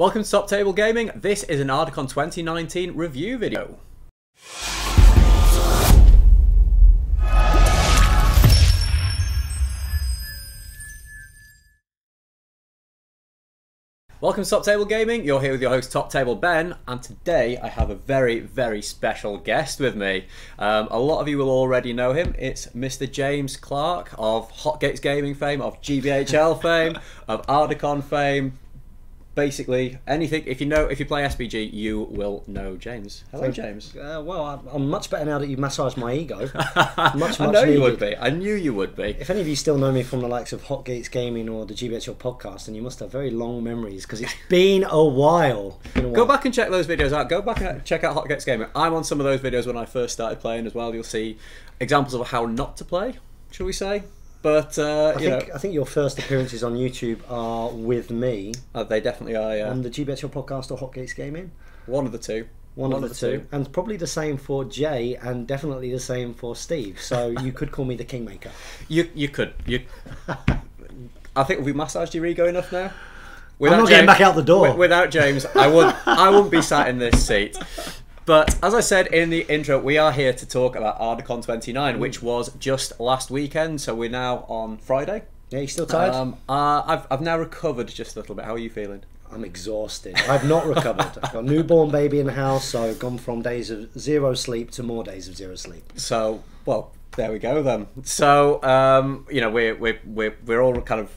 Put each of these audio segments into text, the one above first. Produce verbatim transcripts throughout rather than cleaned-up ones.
Welcome to Top Table Gaming. This is an Ardacon twenty nineteen review video. Welcome to Top Table Gaming. You're here with your host Top Table Ben, and today I have a very, very special guest with me. Um, a lot of you will already know him. It's Mister James Clark of Hot Gates Gaming fame, of G B H L fame, of Ardacon fame. Basically, anything. If you know, if you play S B G, you will know James. Hello, Thank James. Uh, well, I'm, I'm much better now that you've massaged my ego. Much, much I know needed. You would be. I knew you would be. If any of you still know me from the likes of Hot Gates Gaming or the G B H L podcast, then you must have very long memories because it's been a while. Been a while. Go back and check those videos out. Go back and check out Hot Gates Gaming. I'm on some of those videos when I first started playing as well. You'll see examples of how not to play, shall we say. But uh, I, you think, know. I think your first appearances on YouTube are with me. Oh, they definitely are, yeah. On the G B H L podcast or Hot Gates Gaming. One of the two. One, One of, of the, the two. two. And probably the same for Jay, and definitely the same for Steve. So you could call me the Kingmaker. You you could. You. I think we've massaged your ego enough now. Without I'm not James, getting back out the door. Without James, I would I wouldn't be sat in this seat. But as I said in the intro, we are here to talk about Ardacon twenty-nine, which was just last weekend. So we're now on Friday. Yeah, you still tired? Um, uh, I've, I've now recovered just a little bit. How are you feeling? I'm exhausted. I've not recovered. I've got a newborn baby in the house, so gone from days of zero sleep to more days of zero sleep. So, well, there we go then. So, um, you know, we're, we're, we're, we're all kind of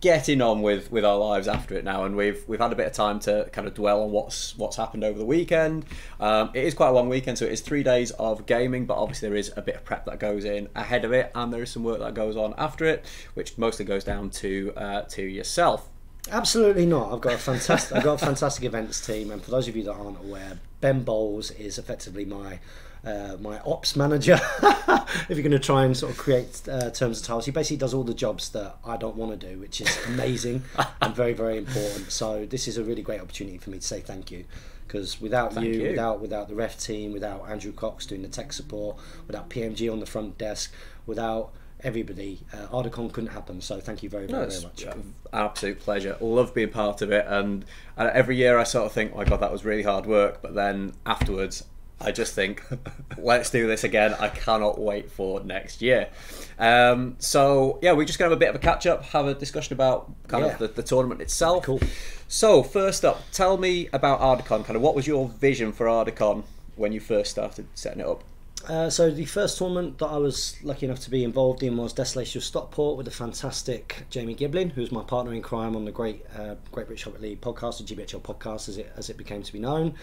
getting on with with our lives after it now, and we've we've had a bit of time to kind of dwell on what's what's happened over the weekend. Um, it is quite a long weekend, so it is three days of gaming, but obviously there is a bit of prep that goes in ahead of it, and there is some work that goes on after it, which mostly goes down to uh, to yourself. Absolutely not. I've got a fantastic I've got a fantastic events team, and for those of you that aren't aware, Ben Bowles is effectively my Uh, my ops manager, if you're going to try and sort of create uh, terms of titles. He basically does all the jobs that I don't want to do, which is amazing and very, very important. So this is a really great opportunity for me to say thank you, because without you, you, without without the ref team, without Andrew Cox doing the tech support, without P M G on the front desk, without everybody, uh, Ardacon couldn't happen. So thank you very, very, no, very much. An absolute pleasure. Love being part of it. And uh, every year I sort of think, oh my God, that was really hard work. But then afterwards, I just think, let's do this again. I cannot wait for next year. Um, so, yeah, we're just going to have a bit of a catch-up, have a discussion about kind yeah. of the, the tournament itself. Cool. So, first up, tell me about Ardacon. Kind of what was your vision for Ardacon when you first started setting it up? Uh, so, the first tournament that I was lucky enough to be involved in was Desolation of Stockport with the fantastic Jamie Giblin, who's my partner in crime on the Great uh, Great British Hobbit League podcast, the G B H L podcast as it, as it became to be known.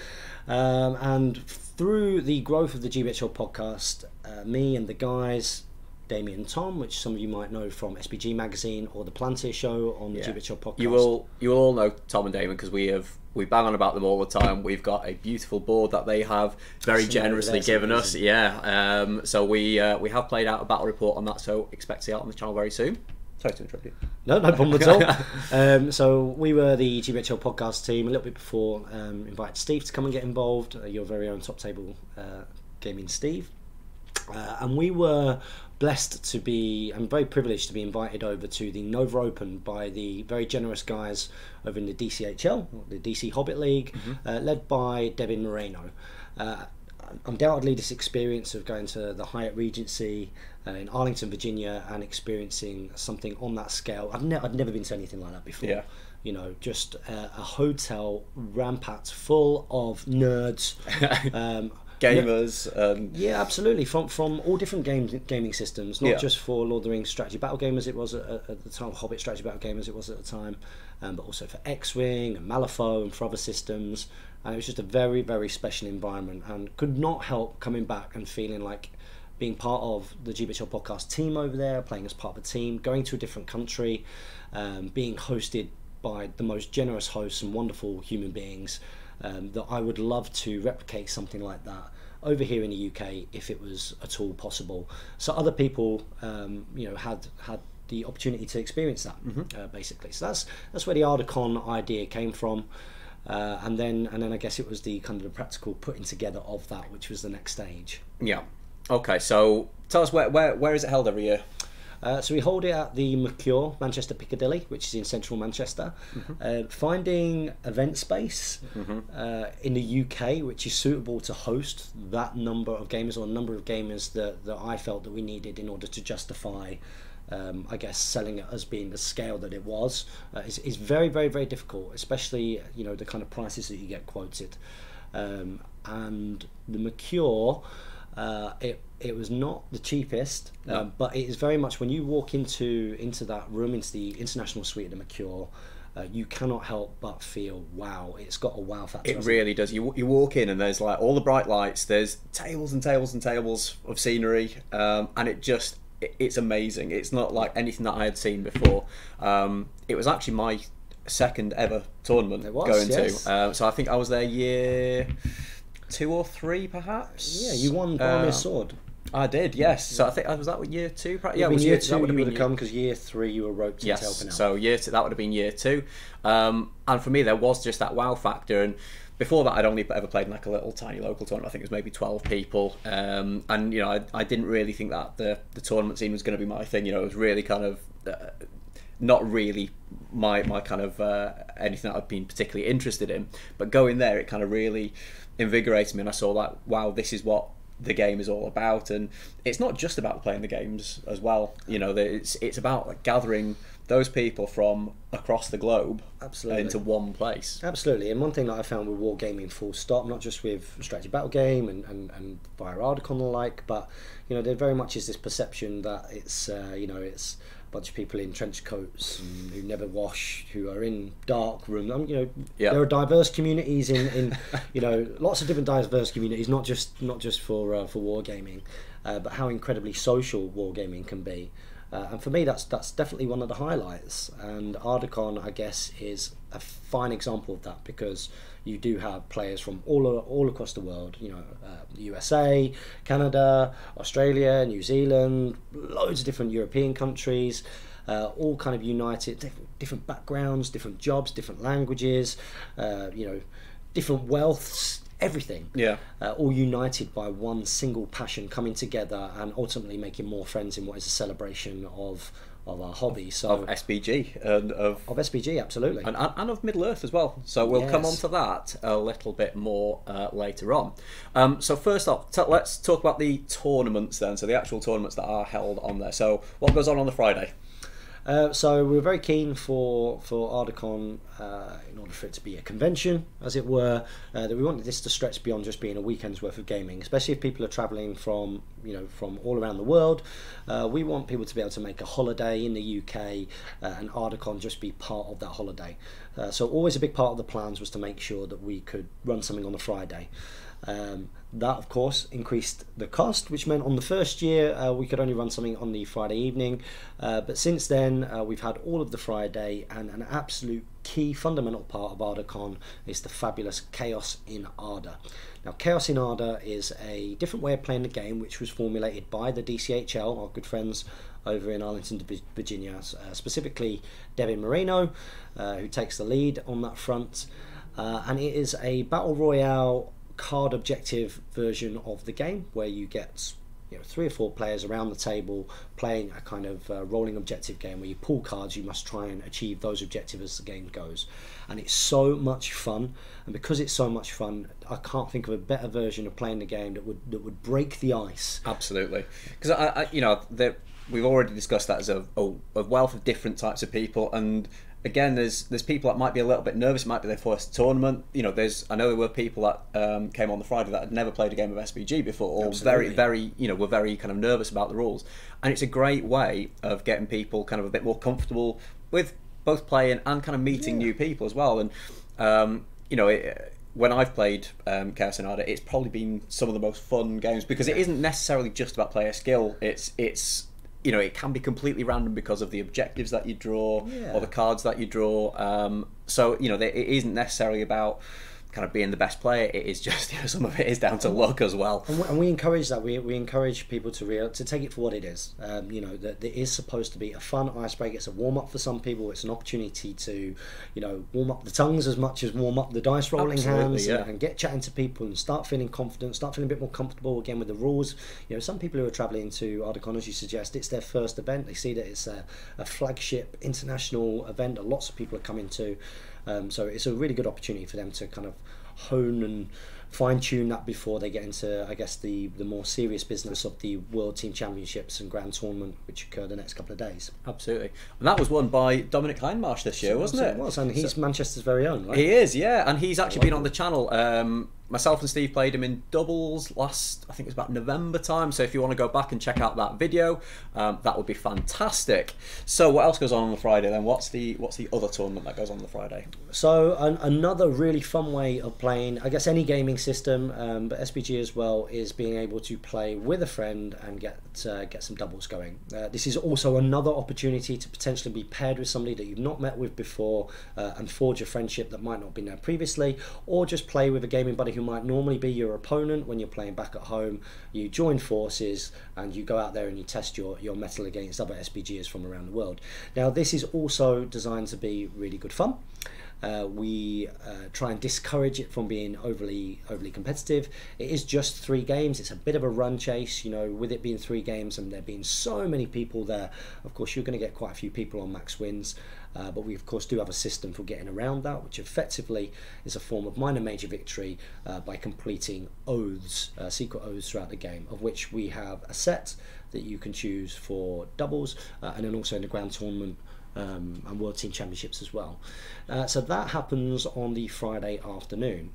Um, and through the growth of the G B H L podcast, uh, me and the guys, Damien and Tom, which some of you might know from S B G Magazine or the Plantier Show on the yeah. G B H L podcast. You will, you will all know Tom and Damien because we have we bang on about them all the time. We've got a beautiful board that they have very Absolutely. generously given us. Yeah, um, so we uh, we have played out a battle report on that, so expect to see out on the channel very soon. Sorry to interrupt you. No, no problem at all. Um, so we were the G B H L podcast team a little bit before um, invited Steve to come and get involved, uh, your very own Top Table uh, Gaming Steve. Uh, and we were blessed to be, and very privileged to be invited over to the Nova Open by the very generous guys over in the D C H L, the D C Hobbit League, mm-hmm. uh, led by Devin Moreno. Uh, undoubtedly this experience of going to the Hyatt Regency uh, in Arlington, Virginia, and experiencing something on that scale, I've, ne I've never been to anything like that before. Yeah. You know, just uh, a hotel rampacked full of nerds, um, gamers. Um, yeah, absolutely, from from all different games, gaming systems, not yeah. just for Lord of the Rings strategy battle game as it was at, at the time, Hobbit strategy battle game as it was at the time, um, but also for X-Wing and Malifaux and for other systems. And it was just a very, very special environment, and could not help coming back and feeling like being part of the G B H L podcast team over there, playing as part of a team, going to a different country, um, being hosted by the most generous hosts and wonderful human beings. Um, that I would love to replicate something like that over here in the U K if it was at all possible. So other people, um, you know, had had the opportunity to experience that, mm-hmm. uh, basically. So that's that's where the Ardacon idea came from, uh, and then and then I guess it was the kind of the practical putting together of that, which was the next stage. Yeah. Okay. So tell us where where where is it held every year? Uh, so we hold it at the Mercure Manchester Piccadilly, which is in central Manchester. Mm-hmm. Uh, finding event space mm-hmm. uh, in the U K which is suitable to host that number of gamers, or a number of gamers that, that I felt that we needed in order to justify Um, I guess selling it as being the scale that it was uh, is, is very, very, very difficult, especially, you know, the kind of prices that you get quoted. Um, and the Mercure, uh, it it was not the cheapest, no. um, but it is very much, when you walk into into that room, into the international suite of the Mercure, Uh, you cannot help but feel wow. It's got a wow factor. It really it? does. You you walk in and there's like all the bright lights. There's tables and tables and tables of scenery, um, and it just. It's amazing. It's not like anything that I had seen before. Um, it was actually my second ever tournament it was, going yes. to. Um, so I think I was there year two or three, perhaps. Yeah, you won by um, sword. I did, yes. So I think I was that year two. Probably? Yeah, it was year, year two. That would have been come because year three you were roped yes, into helping out. So year two, that would have been year two. Um, and for me, there was just that wow factor. And before that, I'd only ever played in like a little tiny local tournament. I think it was maybe twelve people, um, and you know, I, I didn't really think that the the tournament scene was going to be my thing. You know, it was really kind of uh, not really my my kind of uh, anything that I've been particularly interested in. But going there, it kind of really invigorated me, and I saw like, wow, this is what the game is all about. And it's not just about playing the games as well. You know, it's it's about like, gathering those people from across the globe absolutely into one place. Absolutely. And one thing that I found with wargaming full stop, not just with strategy battle game and, and, and via Ardacon and the like, but you know, there very much is this perception that it's uh, you know, it's a bunch of people in trench coats mm. who never wash, who are in dark rooms. I mean, you know, yep. there are diverse communities in, in you know, lots of different diverse communities, not just not just for uh, for wargaming, uh, but how incredibly social wargaming can be. Uh, and for me, that's that's definitely one of the highlights. And Ardacon, I guess, is a fine example of that, because you do have players from all all across the world. You know, uh, U S A, Canada, Australia, New Zealand, loads of different European countries, uh, all kind of united, different, different backgrounds, different jobs, different languages, uh, you know, different wealths. Everything, yeah, uh, all united by one single passion, coming together and ultimately making more friends in what is a celebration of of our hobby. So of S B G and of of S B G, absolutely, and and of Middle Earth as well. So we'll yes. come on to that a little bit more uh, later on. Um, so first off, t let's talk about the tournaments then. So the actual tournaments that are held on there. So what goes on on the Friday? Uh, so we were very keen for for Ardacon, uh, in order for it to be a convention, as it were, uh, that we wanted this to stretch beyond just being a weekend's worth of gaming, especially if people are travelling from, you know, from all around the world. Uh, we want people to be able to make a holiday in the U K, uh, and Ardacon just be part of that holiday. Uh, so always a big part of the plans was to make sure that we could run something on a Friday. Um, that of course increased the cost, which meant on the first year uh, we could only run something on the Friday evening, uh, but since then uh, we've had all of the Friday, and an absolute key fundamental part of Ardacon is the fabulous Chaos in Arda. Now, Chaos in Arda is a different way of playing the game, which was formulated by the D C H L, our good friends over in Arlington, Virginia, uh, specifically Devin Moreno, uh, who takes the lead on that front, uh, and it is a battle royale card objective version of the game, where you get, you know, three or four players around the table playing a kind of uh, rolling objective game where you pull cards, you must try and achieve those objectives as the game goes. And it's so much fun, and because it's so much fun, I can't think of a better version of playing the game that would that would break the ice. Absolutely, because I, I you know the, we've already discussed that as a, a, a wealth of different types of people, and again, there's there's people that might be a little bit nervous. It might be their first tournament. You know, there's I know there were people that um, came on the Friday that had never played a game of S B G before, or Absolutely. very very you know were very kind of nervous about the rules. And it's a great way of getting people kind of a bit more comfortable with both playing and kind of meeting yeah. new people as well. And um, you know, it, when I've played um, Chaos in Arda, it's probably been some of the most fun games, because it isn't necessarily just about player skill. It's it's you know, it can be completely random because of the objectives that you draw yeah. or the cards that you draw. Um, so, you know, it isn't necessarily about kind of being the best player. It is just, you know, some of it is down to luck as well. And we, and we encourage that. We, we encourage people to real, to take it for what it is. Um, you know, that it is supposed to be a fun icebreaker. It's a warm up for some people. It's an opportunity to, you know, warm up the tongues as much as warm up the dice rolling Absolutely, hands yeah. and, and get chatting to people and start feeling confident, start feeling a bit more comfortable again with the rules. You know, some people who are traveling to Ardacon, as you suggest, it's their first event. They see that it's a, a flagship international event that lots of people are coming to. Um, so it's a really good opportunity for them to kind of hone and fine-tune that before they get into, I guess, the, the more serious business of the World Team Championships and Grand Tournament, which occur the next couple of days. Absolutely. And that was won by Dominic Hindmarsh this year, so, wasn't so it? It was, and he's so, Manchester's very own, right? He is, yeah, and he's actually been on the channel. Um, myself and Steve played him in doubles last, I think it was about November time, so if you want to go back and check out that video, um, that would be fantastic. So what else goes on on the Friday then? What's the, what's the other tournament that goes on on the Friday? So an, another really fun way of playing, I guess, any gaming system, um, but S B G as well, is being able to play with a friend and get uh, get some doubles going. Uh, this is also another opportunity to potentially be paired with somebody that you've not met with before uh, and forge a friendship that might not have been there previously, or just play with a gaming buddy who might normally be your opponent when you're playing back at home. You join forces and you go out there and you test your, your mettle against other S B Gers from around the world. Now this is also designed to be really good fun. Uh, we uh, try and discourage it from being overly overly competitive. It is just three games. It's a bit of a run chase, you know, with it being three games and there being so many people there. Of course, you're going to get quite a few people on max wins. Uh, but we, of course, do have a system for getting around that, which effectively is a form of minor-major victory uh, by completing oaths, uh, secret oaths throughout the game, of which we have a set that you can choose for doubles uh, and then also in the Grand Tournament Um, and World Team Championships as well. Uh, so that happens on the Friday afternoon.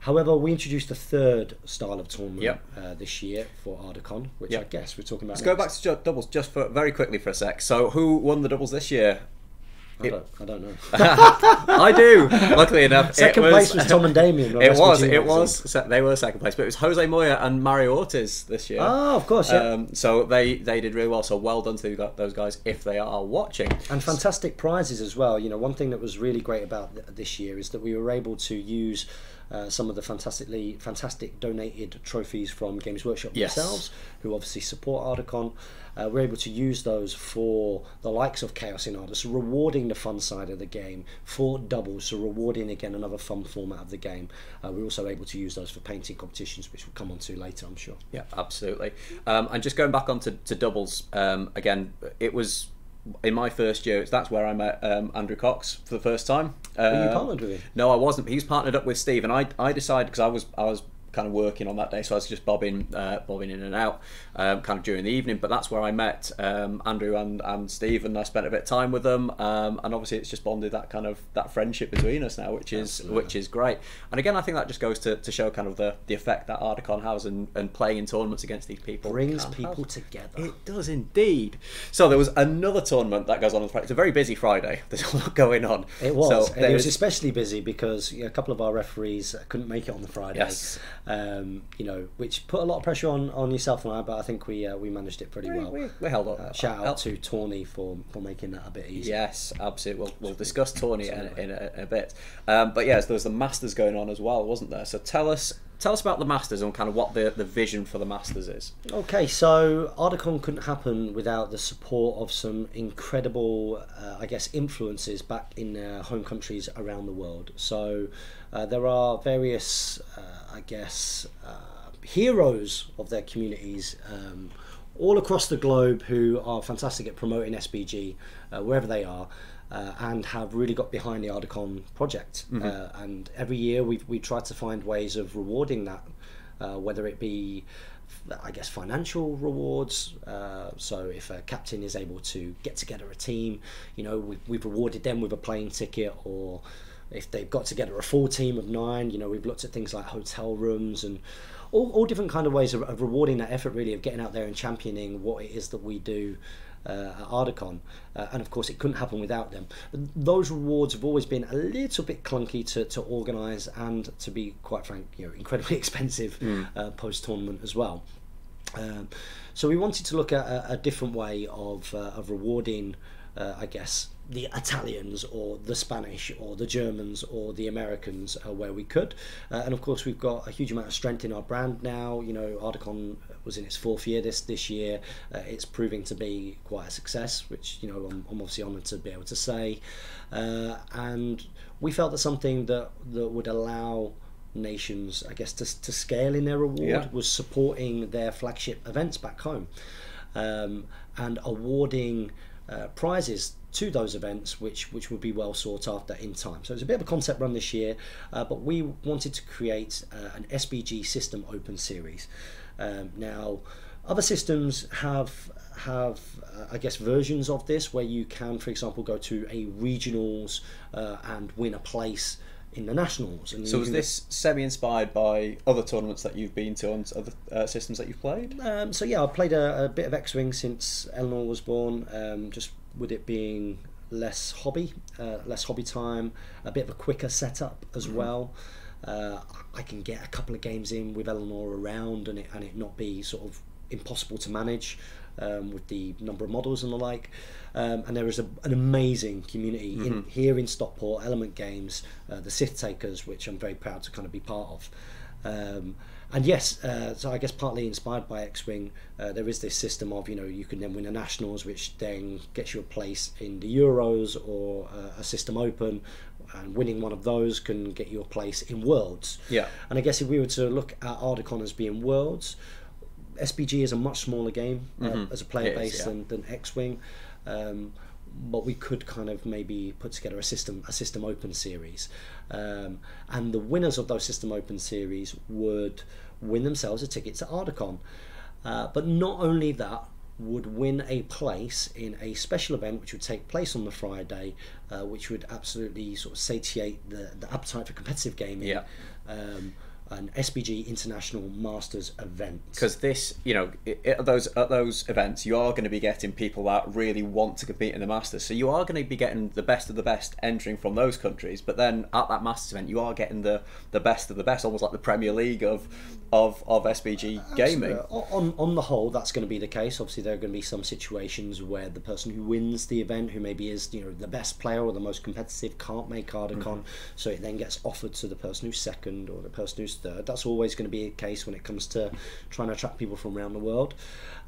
However, we introduced a third style of tournament yep. uh, this year for Ardacon, which yep. I guess we're talking about Let's next. go back to doubles just for, very quickly for a sec. So who won the doubles this year? I don't, I don't know. I do. Luckily enough, second was, place was Tom and Damien. It was. It was. They were second place, but it was Jose Moya and Mario Ortiz this year. Oh, of course. Yeah. Um, so they they did really well. So well done to those guys if they are watching. And fantastic prizes as well. You know, one thing that was really great about th this year is that we were able to use Uh, some of the fantastically fantastic donated trophies from Games Workshop yes. themselves, who obviously support Ardacon. Uh, we're able to use those for the likes of Chaos in Arda, so rewarding the fun side of the game, for doubles, so rewarding again another fun format of the game. Uh, we're also able to use those for painting competitions, which we'll come on to later, I'm sure. Yeah, absolutely. Um, and just going back on to, to doubles, um, again, it was in my first year, that's where I met um, Andrew Cox for the first time. Uh, Were you partnered with him? No, I wasn't. He's partnered up with Steve, and I I decided, because I was I was kind of working on that day, so I was just bobbing uh, bobbing in and out, um, kind of during the evening. But that's where I met um, Andrew and and Steve, and I spent a bit of time with them, um, and obviously it's just bonded that kind of that friendship between us now, which is Absolutely. which is great. And again, I think that just goes to, to show kind of the the effect that Ardacon has, and, and playing in tournaments against these people brings people have. together. It does indeed. So there was another tournament that goes on on Friday. It's a very busy Friday. There's a lot going on. It was. So and it was especially busy because you know, a couple of our referees couldn't make it on the Friday. Yes. Um, you know, which put a lot of pressure on, on yourself and I, but I think we uh, we managed it pretty we, well. We, we held up. Uh, shout out to Tawny for, for making that a bit easier. Yes, absolutely. We'll, we'll discuss Tawny in, in, a, in a bit. Um, but yes, there was the Masters going on as well, wasn't there? So tell us tell us about the Masters and kind of what the, the vision for the Masters is. Okay, so Ardacon couldn't happen without the support of some incredible, uh, I guess, influences back in their home countries around the world. So uh, there are various... Uh, I guess, uh, heroes of their communities um, all across the globe who are fantastic at promoting S B G uh, wherever they are uh, and have really got behind the Ardacon project. Mm-hmm. uh, and every year we we try to find ways of rewarding that, uh, whether it be, I guess, financial rewards. Uh, so if a captain is able to get together a team, you know, we, we've rewarded them with a plane ticket, or if they've got together a full team of nine, you know, we've looked at things like hotel rooms and all, all different kind of ways of, of rewarding that effort, really, of getting out there and championing what it is that we do uh, at Ardacon. Uh, and of course, it couldn't happen without them. But those rewards have always been a little bit clunky to, to organise and, to be quite frank, you know, incredibly expensive mm. uh, post-tournament as well. Um, so we wanted to look at a, a different way of, uh, of rewarding, uh, I guess, the Italians or the Spanish or the Germans or the Americans uh, where we could. Uh, and of course, we've got a huge amount of strength in our brand now. You know, Ardacon was in its fourth year this this year. Uh, it's proving to be quite a success, which, you know, I'm, I'm obviously honoured to be able to say. Uh, and we felt that something that, that would allow nations, I guess, to, to scale in their award yeah. was supporting their flagship events back home, um, and awarding uh, prizes to those events which which would be well sought after in time. So it's a bit of a concept run this year, uh, but we wanted to create uh, an S B G system open series. Um, now other systems have have uh, I guess versions of this where you can, for example, go to a regionals uh, and win a place in the nationals. And so was this semi-inspired by other tournaments that you've been to and other uh, systems that you've played? Um, so yeah, I've played a, a bit of X-Wing since Eleanor was born, um, just with it being less hobby, uh, less hobby time, a bit of a quicker setup as mm-hmm. well. Uh, I can get a couple of games in with Eleanor around and it, and it not be sort of impossible to manage. Um, with the number of models and the like, um, and there is a, an amazing community mm-hmm. in, here in Stockport, Element Games, uh, the Sith Takers, which I'm very proud to kind of be part of. Um, and yes, uh, so I guess partly inspired by X-Wing, uh, there is this system of, you know, you can then win a Nationals, which then gets you a place in the Euros or uh, a System Open, and winning one of those can get you a place in Worlds. Yeah. And I guess if we were to look at Ardacon as being Worlds, S B G is a much smaller game uh, mm-hmm. as a player it base is, yeah. than, than X-Wing, um, but we could kind of maybe put together a system a system open series, um, and the winners of those system open series would win themselves a ticket to Ardacon, uh, but not only that, would win a place in a special event which would take place on the Friday, uh, which would absolutely sort of satiate the, the appetite for competitive gaming. Yeah. Um, an S B G International Masters event. Because this, you know, it, it, those, at those events, you are going to be getting people that really want to compete in the Masters. So you are going to be getting the best of the best entering from those countries. But then at that Masters event, you are getting the, the best of the best, almost like the Premier League of of, of S B G Absolutely. Gaming. On, on the whole, that's going to be the case. Obviously, there are going to be some situations where the person who wins the event, who maybe is, you know, the best player or the most competitive, can't make Ardacon. Mm-hmm. So it then gets offered to the person who's second or the person who's third. That's always going to be a case when it comes to trying to attract people from around the world,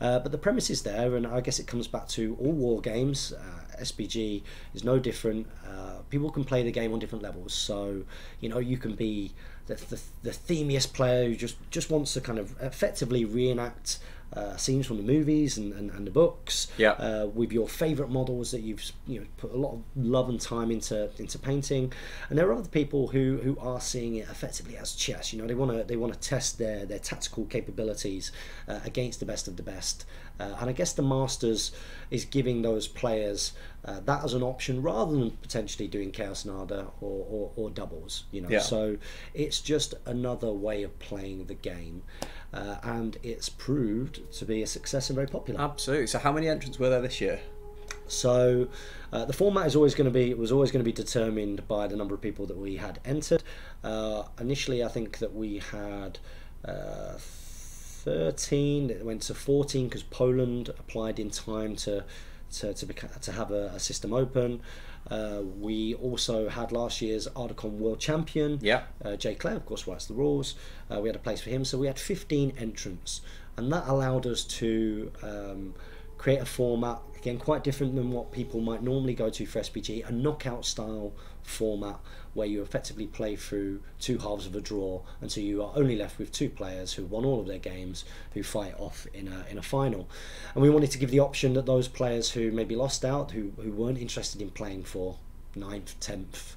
uh, but the premise is there, and I guess it comes back to all war games. uh, S B G is no different. Uh, people can play the game on different levels, so you know, you can be the, the, the themiest player who just just wants to kind of effectively reenact Uh, scenes from the movies and, and, and the books, yeah. uh, with your favourite models that you've, you know, put a lot of love and time into into painting. And there are other people who who are seeing it effectively as chess. You know, they want to they want to test their their tactical capabilities uh, against the best of the best. Uh, and I guess the Masters is giving those players uh, that as an option rather than potentially doing Chaos in Arda or, or, or doubles. You know, yeah. So it's just another way of playing the game. Uh, and it's proved to be a success and very popular. Absolutely. So, how many entrants were there this year? So, uh, the format is always going to be was always going to be determined by the number of people that we had entered. Uh, initially, I think that we had uh, thirteen. It went to fourteen because Poland applied in time to to to, beca to have a, a system open. Uh, we also had last year's Ardacon World Champion, yeah. uh, Jay Clare, of course, writes the rules. Uh, we had a place for him, so we had fifteen entrants, and that allowed us to um, create a format, again, quite different than what people might normally go to for S B G, a knockout style format where you effectively play through two halves of a draw, and so you are only left with two players who won all of their games who fight off in a, in a final. And we wanted to give the option that those players who maybe lost out, who, who weren't interested in playing for ninth, tenth,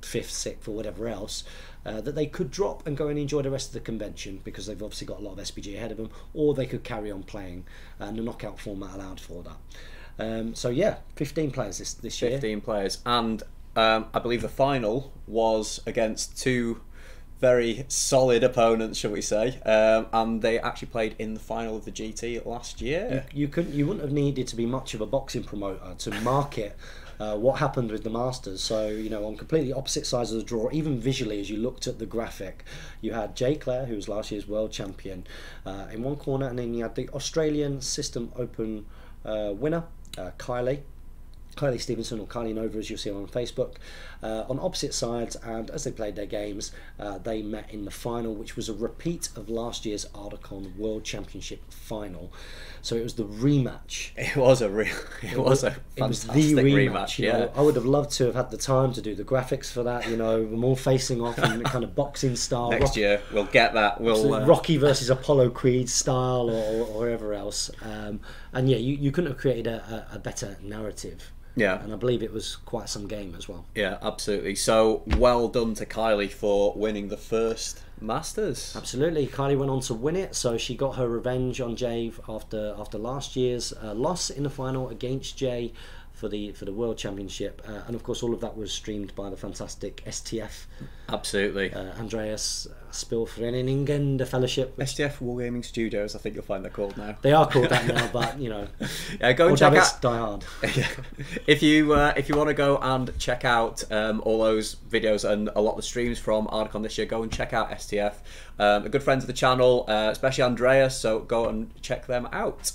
fifth, sixth or whatever else, uh, that they could drop and go and enjoy the rest of the convention because they've obviously got a lot of S B G ahead of them, or they could carry on playing, and the knockout format allowed for that. Um, so yeah, fifteen players this, this year. fifteen players, and Um, I believe the final was against two very solid opponents, shall we say, um, and they actually played in the final of the G T last year. You, you couldn't, you wouldn't have needed to be much of a boxing promoter to market uh, what happened with the Masters. So, you know, on completely opposite sides of the draw, even visually as you looked at the graphic, you had Jay Clare, who was last year's world champion, uh, in one corner, and then you had the Australian System Open uh, winner, uh, Kylie Kylie Stevenson, or Kylie Nova as you'll see on Facebook, uh, on opposite sides, and as they played their games, uh, they met in the final, which was a repeat of last year's Ardacon World Championship final. So it was the rematch. It was a real, it, it was a fantastic it was the rematch. rematch you yeah, know? I would have loved to have had the time to do the graphics for that. You know, we're more facing off in kind of boxing style. Next Rock, year we'll get that. We'll so uh... Rocky versus Apollo Creed style, or or whatever else. Um, and yeah, you you couldn't have created a, a, a better narrative. Yeah, and I believe it was quite some game as well. Yeah, absolutely. So well done to Kylie for winning the first Masters. Absolutely, Kylie went on to win it, so she got her revenge on Jay after after last year's uh, loss in the final against Jay for the for the World Championship, uh, and of course all of that was streamed by the fantastic S T F. Absolutely, uh, Andreas Spilfreningen, the Fellowship. S T F Wargaming Studios, I think you'll find they're called now. They are called that now, but you know, yeah, go and check out. Die Hard. Yeah. If you uh, if you want to go and check out um, all those videos and a lot of the streams from Ardacon this year, go and check out S T F. Um, they're good friends of the channel, uh, especially Andreas. So go and check them out.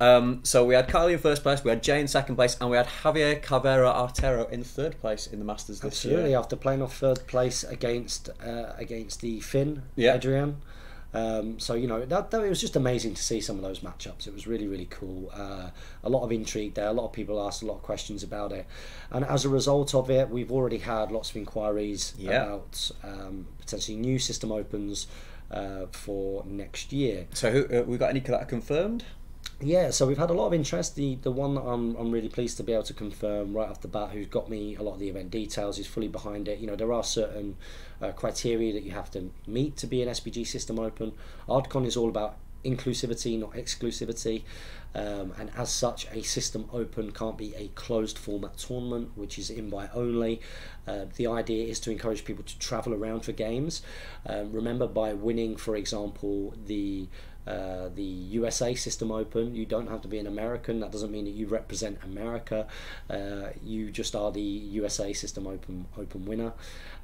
Um, so we had Kylie in first place, we had Jay in second place, and we had Javier Cavera Artero in third place in the Masters this Absolutely, year. Absolutely, after playing off third place against uh, against the Finn, yeah. Adrian. Um, so you know that, that it was just amazing to see some of those matchups. It was really really cool. Uh, a lot of intrigue there. A lot of people asked a lot of questions about it, and as a result of it, we've already had lots of inquiries yeah. about um, potentially new system opens uh, for next year. So who, uh, we got any that are confirmed? Yeah, so we've had a lot of interest. The the one that I'm, I'm really pleased to be able to confirm right off the bat, who's got me a lot of the event details, is fully behind it. You know, there are certain uh, criteria that you have to meet to be an S B G system open. Ardacon is all about inclusivity, not exclusivity, um, and as such a system open can't be a closed format tournament which is invite only. Uh, the idea is to encourage people to travel around for games. Um, remember, by winning, for example, the Uh, the U S A system open, you don't have to be an American. That doesn't mean that you represent America. Uh, you just are the U S A system open open winner.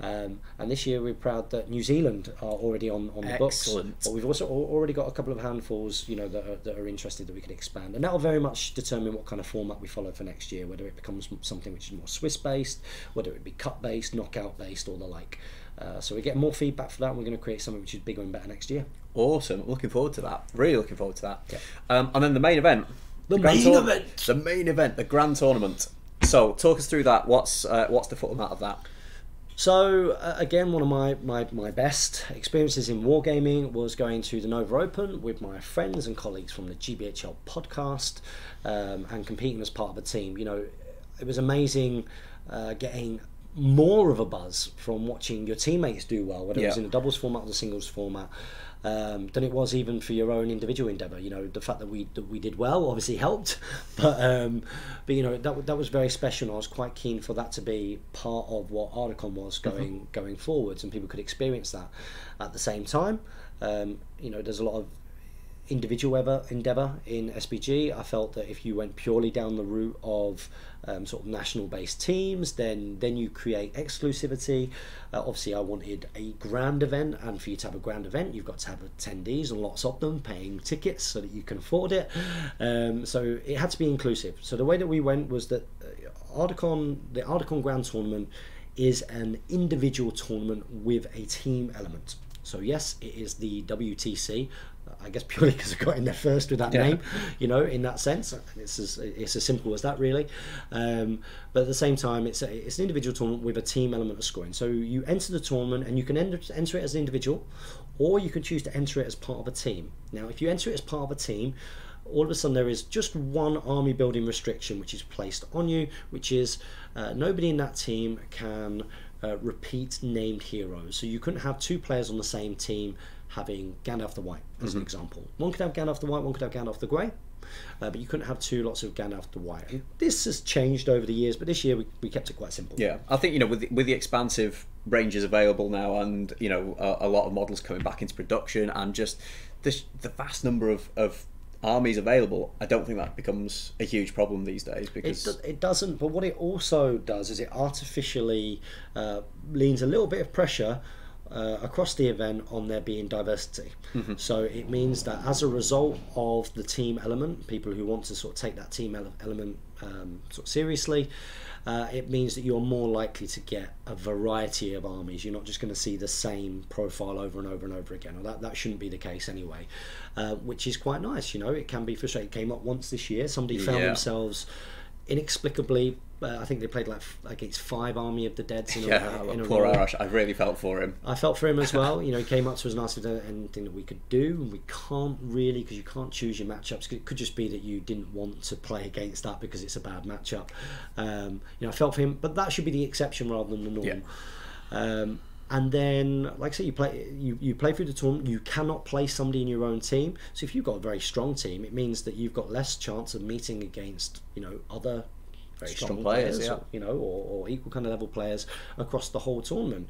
Um, and this year we're proud that New Zealand are already on, on the books. Excellent. But we've also already got a couple of handfuls, you know, that are, that are interested, that we can expand. And that'll very much determine what kind of format we follow for next year, whether it becomes something which is more Swiss based, whether it be cup based, knockout based, or the like. Uh, so we get more feedback for that, and we're going to create something which is bigger and better next year. Awesome. Looking forward to that. Really looking forward to that. Yeah. Um, and then the main event. The, the main event. The main event, the grand tournament. So talk us through that. What's uh, what's the format of that? So uh, again, one of my, my, my best experiences in wargaming was going to the Nova Open with my friends and colleagues from the G B H L podcast, um, and competing as part of a team. You know, it was amazing uh, getting more of a buzz from watching your teammates do well, whether yeah. it was in the doubles format or the singles format, um, than it was even for your own individual endeavour. You know, the fact that we that we did well obviously helped, but um, but you know, that that was very special. And I was quite keen for that to be part of what Ardacon was going mm-hmm. going forwards, and people could experience that. At the same time, um, you know, there's a lot of individual endeavour in S B G. I felt that if you went purely down the route of um, sort of national based teams, then then you create exclusivity. Uh, obviously I wanted a grand event, and for you to have a grand event you've got to have attendees, and lots of them paying tickets so that you can afford it. Um, so it had to be inclusive. So the way that we went was that Ardacon, the Ardacon Grand Tournament is an individual tournament with a team element. So yes, it is the W T C, I guess purely because I got in there first with that yeah. name, you know, in that sense. It's as, it's as simple as that, really. Um, but at the same time, it's, a, it's an individual tournament with a team element of scoring. So you enter the tournament, and you can enter, enter it as an individual, or you can choose to enter it as part of a team. Now, if you enter it as part of a team, all of a sudden there is just one army building restriction which is placed on you, which is uh, nobody in that team can uh, repeat named heroes. So you couldn't have two players on the same team having Gandalf the White, as mm-hmm. an example. One could have Gandalf the White, one could have Gandalf the Grey, uh, but you couldn't have two lots of Gandalf the White. And this has changed over the years, but this year we, we kept it quite simple. Yeah, I think, you know, with the, with the expansive ranges available now, and, you know, a, a lot of models coming back into production, and just this, the vast number of, of armies available, I don't think that becomes a huge problem these days, because it, do it doesn't. But what it also does is it artificially uh, leans a little bit of pressure uh, across the event on there being diversity. Mm-hmm. So it means that as a result of the team element, people who want to sort of take that team ele element um, sort of seriously, uh, it means that you're more likely to get a variety of armies. You're not just going to see the same profile over and over and over again. Well, that, that shouldn't be the case anyway, uh, which is quite nice. You know, it can be frustrating. It came up once this year. Somebody found yeah. themselves inexplicably, uh, I think they played like like it's five Army of the Deads in a, yeah, in a poor Arash. I really felt for him. I felt for him as well. You know, he came up to us and asked if there was anything that we could do, and we can't really, because you can't choose your matchups. It could just be that you didn't want to play against that because it's a bad matchup. Um, you know, I felt for him, but that should be the exception rather than the norm. Yeah. Um, and then, like I say, you play you, you play through the tournament. You cannot play somebody in your own team. So if you've got a very strong team, it means that you've got less chance of meeting against, you know, other very strong, strong players, players yeah. or, you know, or, or equal kind of level players across the whole tournament.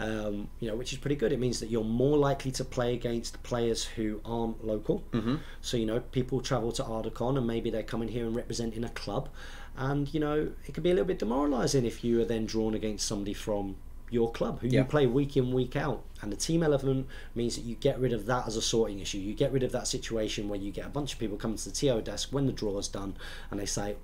Um, you know, which is pretty good. It means that you're more likely to play against players who aren't local. Mm-hmm. So, you know, people travel to Ardacon and maybe they're coming here and representing a club, and you know, it can be a little bit demoralising if you are then drawn against somebody from your club who yeah. you play week in, week out. And the team element means that you get rid of that as a sorting issue. You get rid of that situation where you get a bunch of people coming to the T O desk when the draw is done and they say,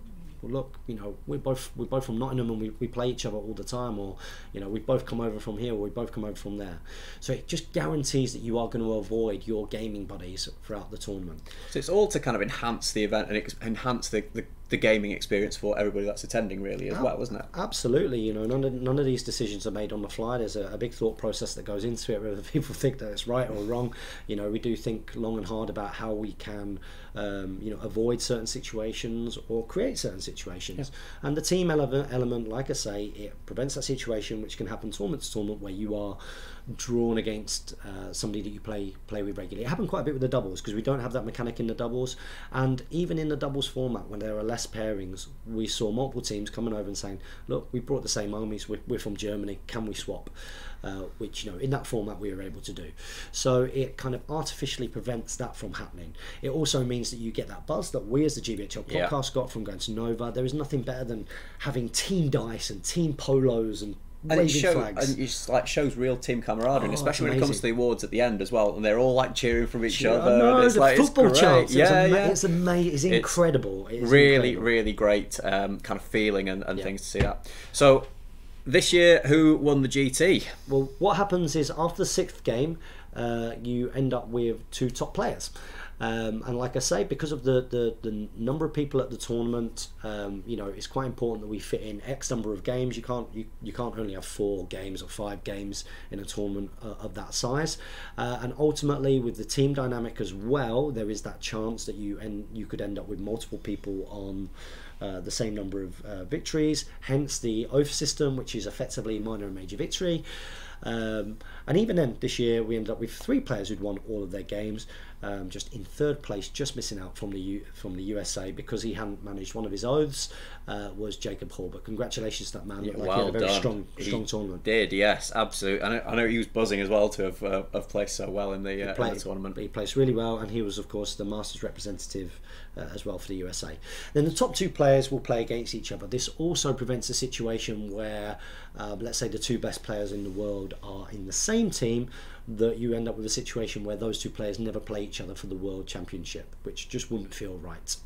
well, look, you know, we're both we're both from Nottingham and we, we play each other all the time, or you know, we both come over from here or we both come over from there. So it just guarantees that you are going to avoid your gaming buddies throughout the tournament. So it's all to kind of enhance the event and enhance the, the, the gaming experience for everybody that's attending, really, as well, isn't it? Absolutely. You know, none of, none of these decisions are made on the fly. There's a, a big thought process that goes into it, whether people think that it's right or wrong. You know, we do think long and hard about how we can um, you know, avoid certain situations or create certain situations situations yeah. and the team element, like I say, it prevents that situation, which can happen tournament to tournament, where you are drawn against uh, somebody that you play play with regularly. It happened quite a bit with the doubles, because we don't have that mechanic in the doubles, and even in the doubles format, when there are less pairings, we saw multiple teams coming over and saying, look, we brought the same armies, we're, we're from Germany, can we swap? Uh, which, you know, in that format we were able to do. So it kind of artificially prevents that from happening. It also means that you get that buzz that we as the G B H L podcast yeah. got from going to Nova. There is nothing better than having team dice and team polos and And it, show, and it like shows real team camaraderie, oh, especially when it comes to the awards at the end as well, and they're all like cheering from each Cheer, other. No, and it's the like, football it's chants. Yeah, it's, yeah. It's amazing. It's incredible. It is really, incredible. really great um, kind of feeling and, and yeah. things to see that. So this year, who won the G T? Well, what happens is after the sixth game, uh, you end up with two top players. Um, and like I say, because of the, the, the number of people at the tournament, um, you know, it's quite important that we fit in X number of games. You can't you, you can't only have four games or five games in a tournament uh, of that size. Uh, and ultimately, with the team dynamic as well, there is that chance that you and you could end up with multiple people on Uh, the same number of uh, victories, hence the oath system, which is effectively minor and major victory. Um, and even then, this year we ended up with three players who'd won all of their games, um, just in third place, just missing out from the U from the U S A because he hadn't managed one of his oaths. Uh, was Jacob Hall, but congratulations to that man! Yeah, like well he had a very done. strong, strong he tournament. Did yes, absolutely. I know, I know he was buzzing as well to have, uh, have played so well in the, uh, played, in the tournament. He plays really well, and he was, of course, the Masters representative uh, as well for the U S A. Then the top two players will play against each other. This also prevents a situation where uh, let's say the two best players in the world are in the same team, that you end up with a situation where those two players never play each other for the world championship, which just wouldn't feel right.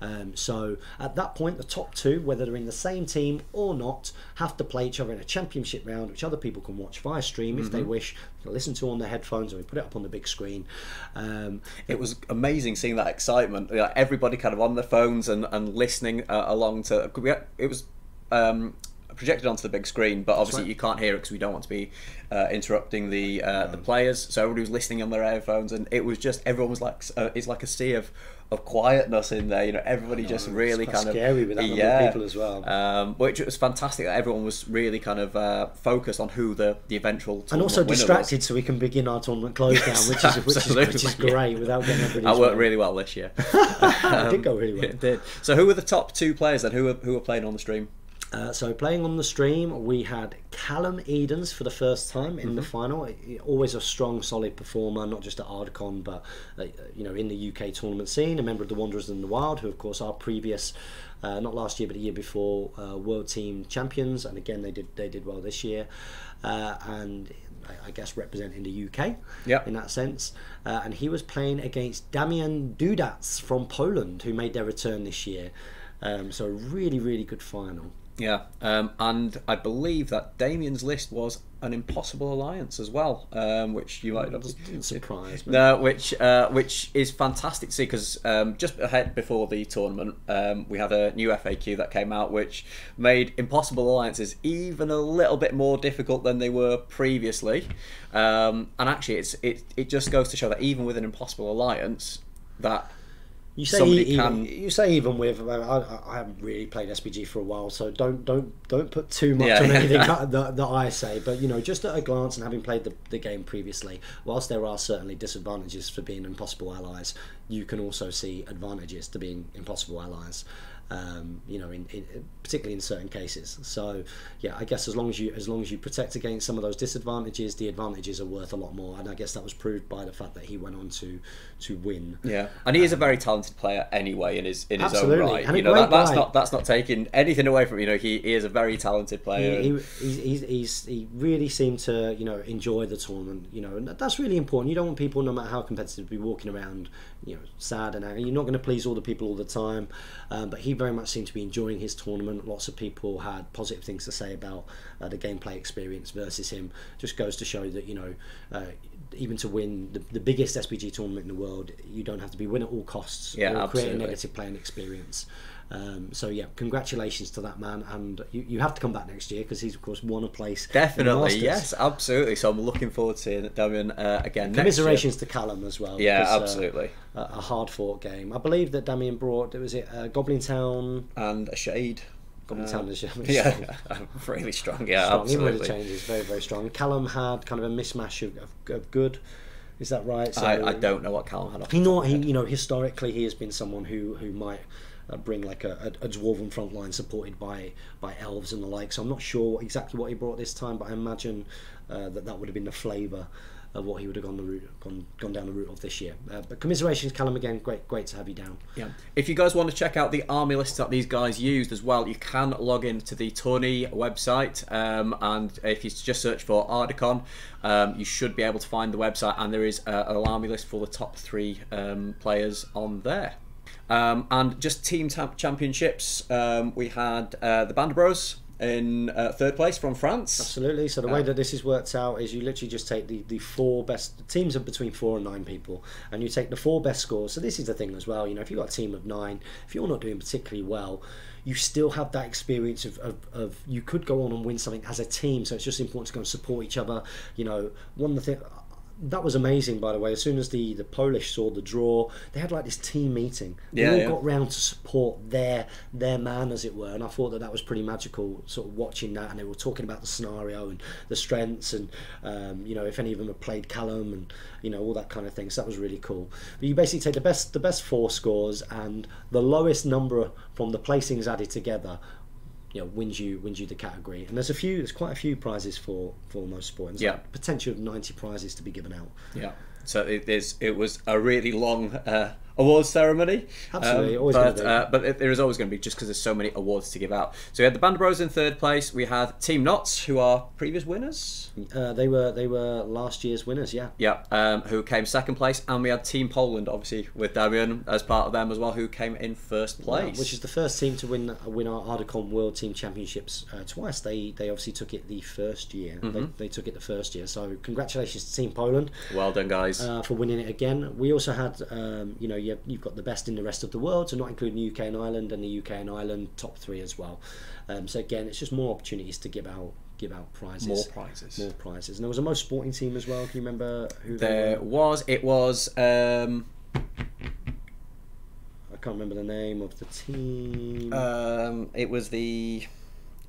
Um, so at that point, the top two, whether they're in the same team or not, have to play each other in a championship round, which other people can watch via stream mm-hmm. if they wish, listen to on their headphones, and we put it up on the big screen. Um, it was amazing seeing that excitement, like everybody kind of on their phones and, and listening uh, along to it was um, projected onto the big screen, but obviously right. you can't hear it because we don't want to be uh, interrupting the uh, no. the players. So everybody was listening on their earphones, and it was just everyone was like, uh, it's like a sea of of quietness in there. You know, everybody know, just really kind of scary with that yeah, number of people as well. Um, which was fantastic that everyone was really kind of uh, focused on who the the eventual tournament and also distracted was. So we can begin our tournament close down, yes, which is which is, which is great yeah. without getting everybody. That worked well. really well this year. um, it did go really well. It did. So who were the top two players then? Who were who were playing on the stream? Uh, so playing on the stream, we had Callum Edens for the first time in mm-hmm. the final. Always a strong, solid performer, not just at Ardacon, but uh, you know, in the U K tournament scene. A member of the Wanderers in the Wild, who of course are previous, uh, not last year but the year before, uh, world team champions. And again, they did they did well this year. Uh, and I guess representing the U K, yep, in that sense. Uh, and he was playing against Damien from Poland, who made their return this year. Um, so a really, really good final. Yeah, um, and I believe that Damien's list was an impossible alliance as well, um, which you might not surprise me. No, which uh, which is fantastic to see, because um, just ahead before the tournament, um, we had a new F A Q that came out, which made impossible alliances even a little bit more difficult than they were previously. Um, and actually, it's it it just goes to show that even with an impossible alliance, that. You say even, can... you say even with I, I, I haven't really played S B G for a while, so don't don't don't put too much yeah, on anything that, that, that I say. But you know, just at a glance and having played the, the game previously, whilst there are certainly disadvantages for being impossible allies, you can also see advantages to being impossible allies. Um, you know, in, in particularly in certain cases. So yeah, I guess as long as you as long as you protect against some of those disadvantages, the advantages are worth a lot more. And I guess that was proved by the fact that he went on to to win. Yeah, and he um, is a very talented player anyway in his in his own right. And you know, that, that's not that's not taking anything away from you know he, he is a very talented player. He he he's, he's, he really seemed to you know enjoy the tournament. You know, and that's really important. You don't want people, no matter how competitive, to be walking around you know sad and angry. You're not going to please all the people all the time. Um, but he very much seemed to be enjoying his tournament. Lots of people had positive things to say about uh, the gameplay experience versus him. Just goes to show that you know uh, even to win the, the biggest S B G tournament in the world, you don't have to be win at all costs, yeah, or absolutely. Create a negative playing experience. Um, so yeah, congratulations to that man, and you, you have to come back next year because he's of course won a place. Definitely, yes, absolutely. So I'm looking forward to seeing Damien uh, again. Commiserations next year. To Callum as well. Yeah, because, absolutely. Uh, a hard fought game. I believe that Damien brought was it uh, Goblin Town and a shade. Goblin um, Town is yeah, really strong. Yeah, strong. Absolutely. Even with the changes, very very strong. Callum had kind of a mismatch of, of, of good. Is that right? So, I, I don't know what Callum had. Off he not he you know historically he has been someone who who might. Uh, bring like a, a, a dwarven front line supported by by elves and the like. So I'm not sure exactly what he brought this time, but I imagine uh, that that would have been the flavour of what he would have gone the route gone gone down the route of this year. Uh, but commiserations, Callum, again, great great to have you down. Yeah. If you guys want to check out the army lists that these guys used as well, you can log into the Tawny website, um, and if you just search for Ardacon. Um, you should be able to find the website, and there is uh, an army list for the top three um, players on there. Um, and just team championships, um, we had uh, the Banderbros in uh, third place from France. Absolutely. So the way that this is worked out is you literally just take the, the four best the teams of between four and nine people, and you take the four best scores. So this is the thing as well, you know, if you've got a team of nine, if you're not doing particularly well, you still have that experience of, of, of you could go on and win something as a team. So it's just important to go and support each other. You know, one of the things... That was amazing, by the way. As soon as the, the Polish saw the draw, they had like this team meeting. They yeah, all yeah. got round to support their their man, as it were. And I thought that that was pretty magical, sort of watching that. And they were talking about the scenario and the strengths and, um, you know, if any of them had played Callum and, you know, all that kind of thing. So that was really cool. But you basically take the best the best four scores and the lowest number from the placings added together. You know, wins you wins you the category, and there's a few, there's quite a few prizes for for most sports. Yeah, like potential of ninety prizes to be given out. Yeah, so it is. It was a really long uh, awards ceremony. Absolutely, um, always but, uh, but it, there is always going to be just because there's so many awards to give out. So we had the Banderbros in third place. We had Team Knots, who are previous winners. Uh, they were they were last year's winners. Yeah. Yeah, um, who came second place, and we had Team Poland, obviously with Damien as part of them as well, who came in first place. Yeah, which is the first team to win win our Ardacon World Team Championships uh, twice. They they obviously took it the first year. Mm-hmm. they, they took it the first year. So congratulations to Team Poland. Well done, guys, uh, for winning it again. We also had um, you know. You've got the best in the rest of the world, so not including U K and Ireland, and the U K and Ireland top three as well. Um, so again, it's just more opportunities to give out give out prizes, more prizes, more prizes. And there was a most sporting team as well. Can you remember who there they were? was? It was um, I can't remember the name of the team. Um, it was the.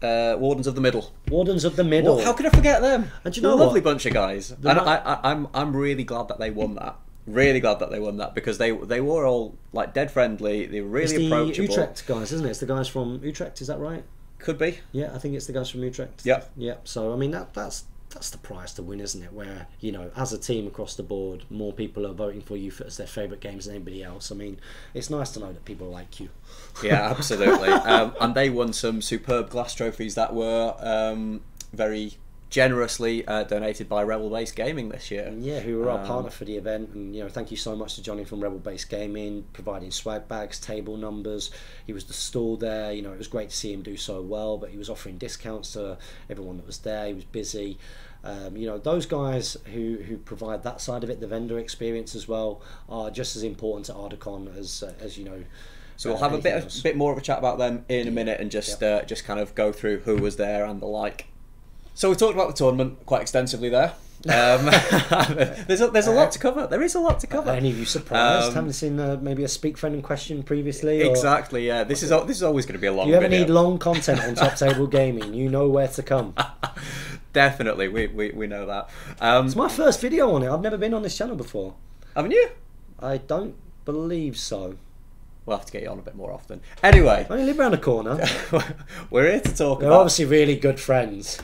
Uh, Wardens of the Middle. Wardens of the Middle. Well, how could I forget them? And do you know, lovely what? bunch of guys. They're and I, I, I'm I'm really glad that they won that. Really glad that they won that because they they were all like dead friendly. They were really it's the approachable. Utrecht guys, isn't it? It's the guys from Utrecht. Is that right? Could be. Yeah, I think it's the guys from Utrecht. Yeah. Yeah. So I mean that that's that's the prize to win, isn't it? Where you know as a team across the board, more people are voting for you as their favourite games than anybody else. I mean, it's nice to know that people like you. Yeah, absolutely. um, and they won some superb glass trophies that were um, very. generously uh, donated by Rebel Base Gaming this year. Yeah, who were our um, partner for the event, and you know, thank you so much to Johnny from Rebel Base Gaming, providing swag bags, table numbers. He was the stall there. You know, it was great to see him do so well, but he was offering discounts to everyone that was there. He was busy. Um, you know, those guys who, who provide that side of it, the vendor experience as well, are just as important to Ardacon as uh, as you know. So we'll have a bit of, bit more of a chat about them in a minute, and just yep. uh, just kind of go through who was there and the like. So we talked about the tournament quite extensively there. Um, there's a, there's a lot to cover. There is a lot to cover. Are any of you surprised? Um, Haven't seen uh, maybe a speak friend and question previously? Or... Exactly. Yeah. This okay. is this is always going to be a long. You ever video. need long content on Top Table Gaming? You know where to come. Definitely. We we we know that. Um, it's my first video on it. I've never been on this channel before. Haven't you? I don't believe so. We'll have to get you on a bit more often. Anyway. I only live around the corner. We're here to talk They're about... They're obviously really good friends.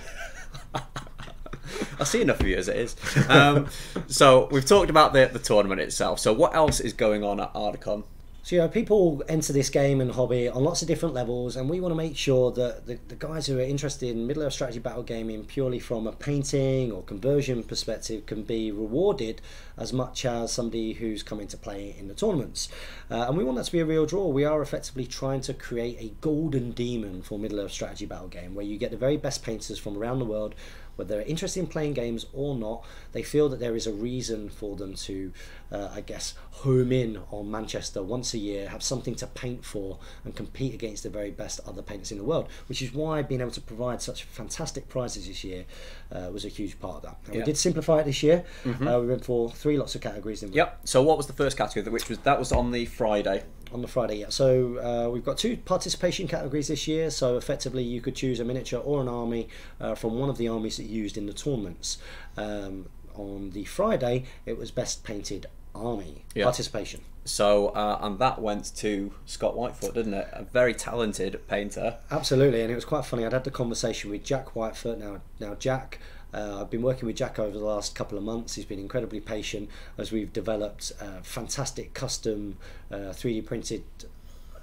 I see enough of you as it is. Um, so we've talked about the, the tournament itself. So what else is going on at Ardacon? So, you know, people enter this game and hobby on lots of different levels, and we want to make sure that the, the guys who are interested in middle-earth strategy battle gaming purely from a painting or conversion perspective can be rewarded as much as somebody who's coming to play in the tournaments. Uh, and we want that to be a real draw. We are effectively trying to create a golden demon for middle-earth strategy battle game, where you get the very best painters from around the world. Whether they're interested in playing games or not, they feel that there is a reason for them to, uh, I guess, home in on Manchester once a year, have something to paint for, and compete against the very best other painters in the world, which is why being able to provide such fantastic prizes this year uh, was a huge part of that. And yeah. We did simplify it this year. Mm-hmm. uh, we went for three lots of categories. Didn't we? Yep. So what was the first category, which was, that was on the Friday? On the Friday, yeah. So uh, we've got two participation categories this year, so effectively you could choose a miniature or an army uh, from one of the armies that used in the tournaments. Um, on the Friday, it was best painted army yeah. participation. So uh, and that went to Scott Whitefoot, didn't it? A very talented painter. Absolutely, and it was quite funny. I'd had the conversation with Jack Whitefoot. Now, now Jack. Uh, I've been working with Jack over the last couple of months. He's been incredibly patient as we've developed uh, fantastic custom uh, three D printed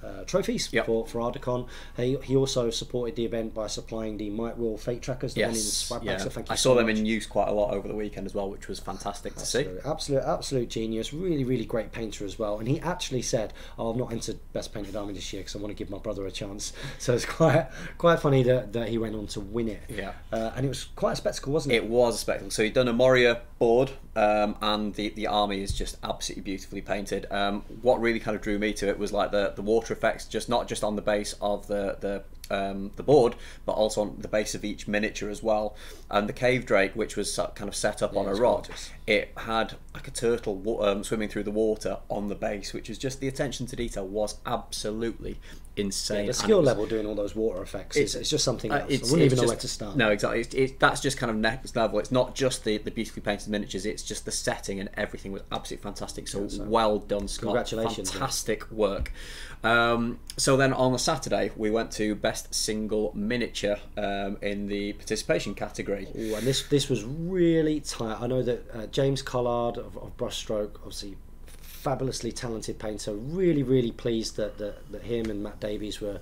uh, trophies yep. for, for Ardacon. He, he also supported the event by supplying the Might Will Fate Trackers. The yes, one in yeah. so thank you I so saw much. them in use quite a lot over the weekend as well, which was fantastic absolute, to see. Absolute, absolute genius. Really, really great painter as well. And he actually said, oh, I've not entered Best Painted Army this year because I want to give my brother a chance. So it's quite quite funny that, that he went on to win it. Yeah. Uh, and it was quite a spectacle, wasn't it? It was a spectacle. So he'd done a Moria board, um, and the, the army is just absolutely beautifully painted. Um, what really kind of drew me to it was like the, the water effects, just not just on the base of the the um the board, but also on the base of each miniature as well. And the cave drake, which was kind of set up yeah, on a rock, gorgeous. It had like a turtle um, swimming through the water on the base, which is just, the attention to detail was absolutely insane. Yeah, the skill was, level doing all those water effects it's, it's just something else. Uh, it's, I wouldn't even just, know where to start. No, exactly. It's, it, that's just kind of next level. It's not just the, the beautifully painted miniatures, it's just the setting, and everything was absolutely fantastic. So, yeah, so well done, Scott. Congratulations. Fantastic yeah. work. Um, so then on the Saturday, we went to Best Single Miniature um, in the participation category. Ooh, and this, this was really tight. I know that uh, James Collard of, of Brushstroke, obviously fabulously talented painter, really really pleased that that, that him and Matt Davies were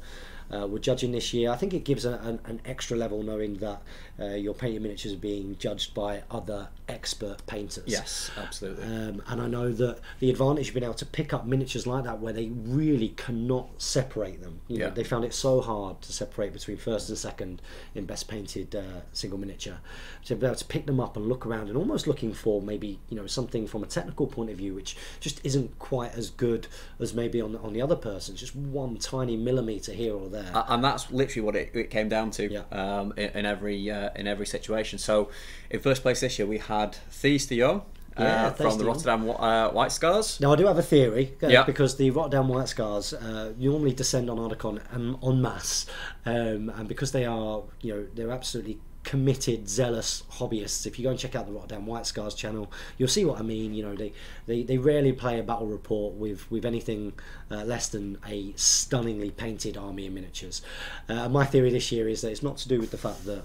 uh, were judging this year. I think it gives a, an, an extra level knowing that uh, your painted miniatures are being judged by other expert painters. Yes, absolutely. Um, and I know that the advantage of being able to pick up miniatures like that where they really cannot separate them. You yeah. know, they found it so hard to separate between first and second in best painted uh, single miniature. To be able to pick them up and look around and almost looking for maybe, you know, something from a technical point of view which just is isn't quite as good as maybe on the, on the other person, just one tiny millimetre here or there. And that's literally what it, it came down to yeah. um, in, in every uh, in every situation. So in first place this year we had Thies de Jong yeah, uh, from the Jong. Rotterdam uh, White Scars. Now I do have a theory uh, yeah. because the Rotterdam White Scars uh, normally descend on Ardacon en, en masse um, and because they are, you know, they're absolutely committed, zealous hobbyists. If you go and check out the Rotterdam White Scars channel, you'll see what I mean. You know, they they, they rarely play a battle report with with anything uh, less than a stunningly painted army in miniatures. Uh, my theory this year is that it's not to do with the fact that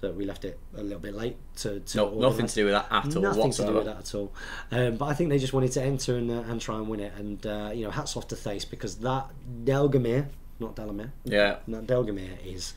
that we left it a little bit late to, to no, nothing to do with that at all nothing whatsoever. to do with that at all um, but I think they just wanted to enter and, uh, and try and win it, and uh, you know, hats off to Thace, because that Delgamir, not Delamere yeah. that Delgamir is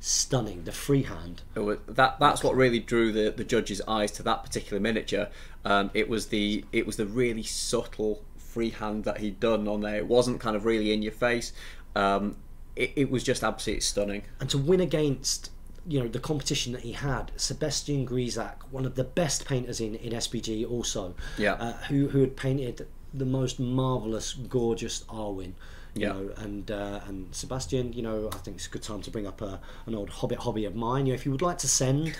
stunning, the freehand. It was, that that's what really drew the the judges' eyes to that particular miniature. Um, it was the it was the really subtle freehand that he'd done on there. It wasn't kind of really in your face. Um, it, it was just absolutely stunning. And to win against, you know, the competition that he had, Sebastian Grizak, one of the best painters in, in S B G also, yeah, uh, who who had painted the most marvellous, gorgeous Arwen, you yeah. know, and uh, and Sebastian, you know, I think it's a good time to bring up a, an old Hobbit hobby of mine. You know, if you would like to send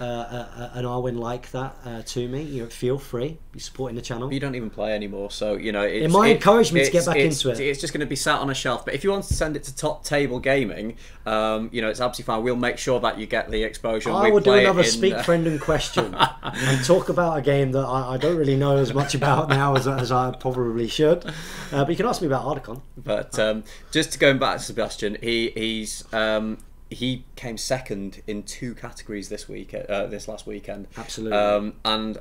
uh, a, a, an Arwen like that uh, to me, you know, feel free. Be supporting the channel. You don't even play anymore, so you know, it's, it might it, encourage me to get back into it. It's just going to be sat on a shelf. But if you want to send it to Top Table Gaming, um, you know, it's absolutely fine. We'll make sure that you get the exposure. I will do another in, speak, uh... friend, and question and talk about a game that I, I don't really know as much about now as, as I probably should. Uh, but you can ask me about Ardacon. But um, just to going back to Sebastian, he he's. Um, He came second in two categories this week, uh, this last weekend. Absolutely. Um, and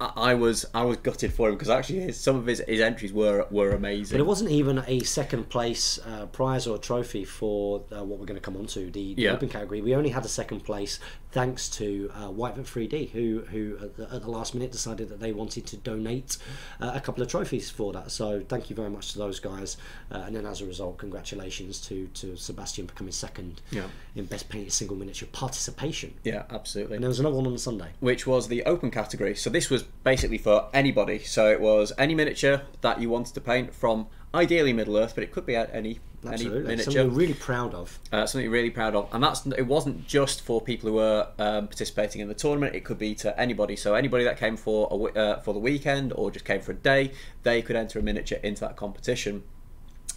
I was I was gutted for him because actually his, some of his, his entries were were amazing. But it wasn't even a second place uh, prize or trophy for uh, what we're going to come on to, the, the yeah. open category. We only had a second place thanks to uh, Whitevent three D, who who at the, at the last minute decided that they wanted to donate uh, a couple of trophies for that. So thank you very much to those guys. Uh, and then as a result, congratulations to to Sebastian becoming second yeah. in best painted single miniature participation. Yeah, absolutely. And there was another one on Sunday, which was the open category. So this was basically for anybody, so it was any miniature that you wanted to paint from ideally Middle Earth, but it could be at any Absolutely. any miniature. Something you're really proud of. Uh, something you're really proud of, and that's it wasn't just for people who were um, participating in the tournament. It could be to anybody. So anybody that came for a, uh, for the weekend or just came for a day, they could enter a miniature into that competition.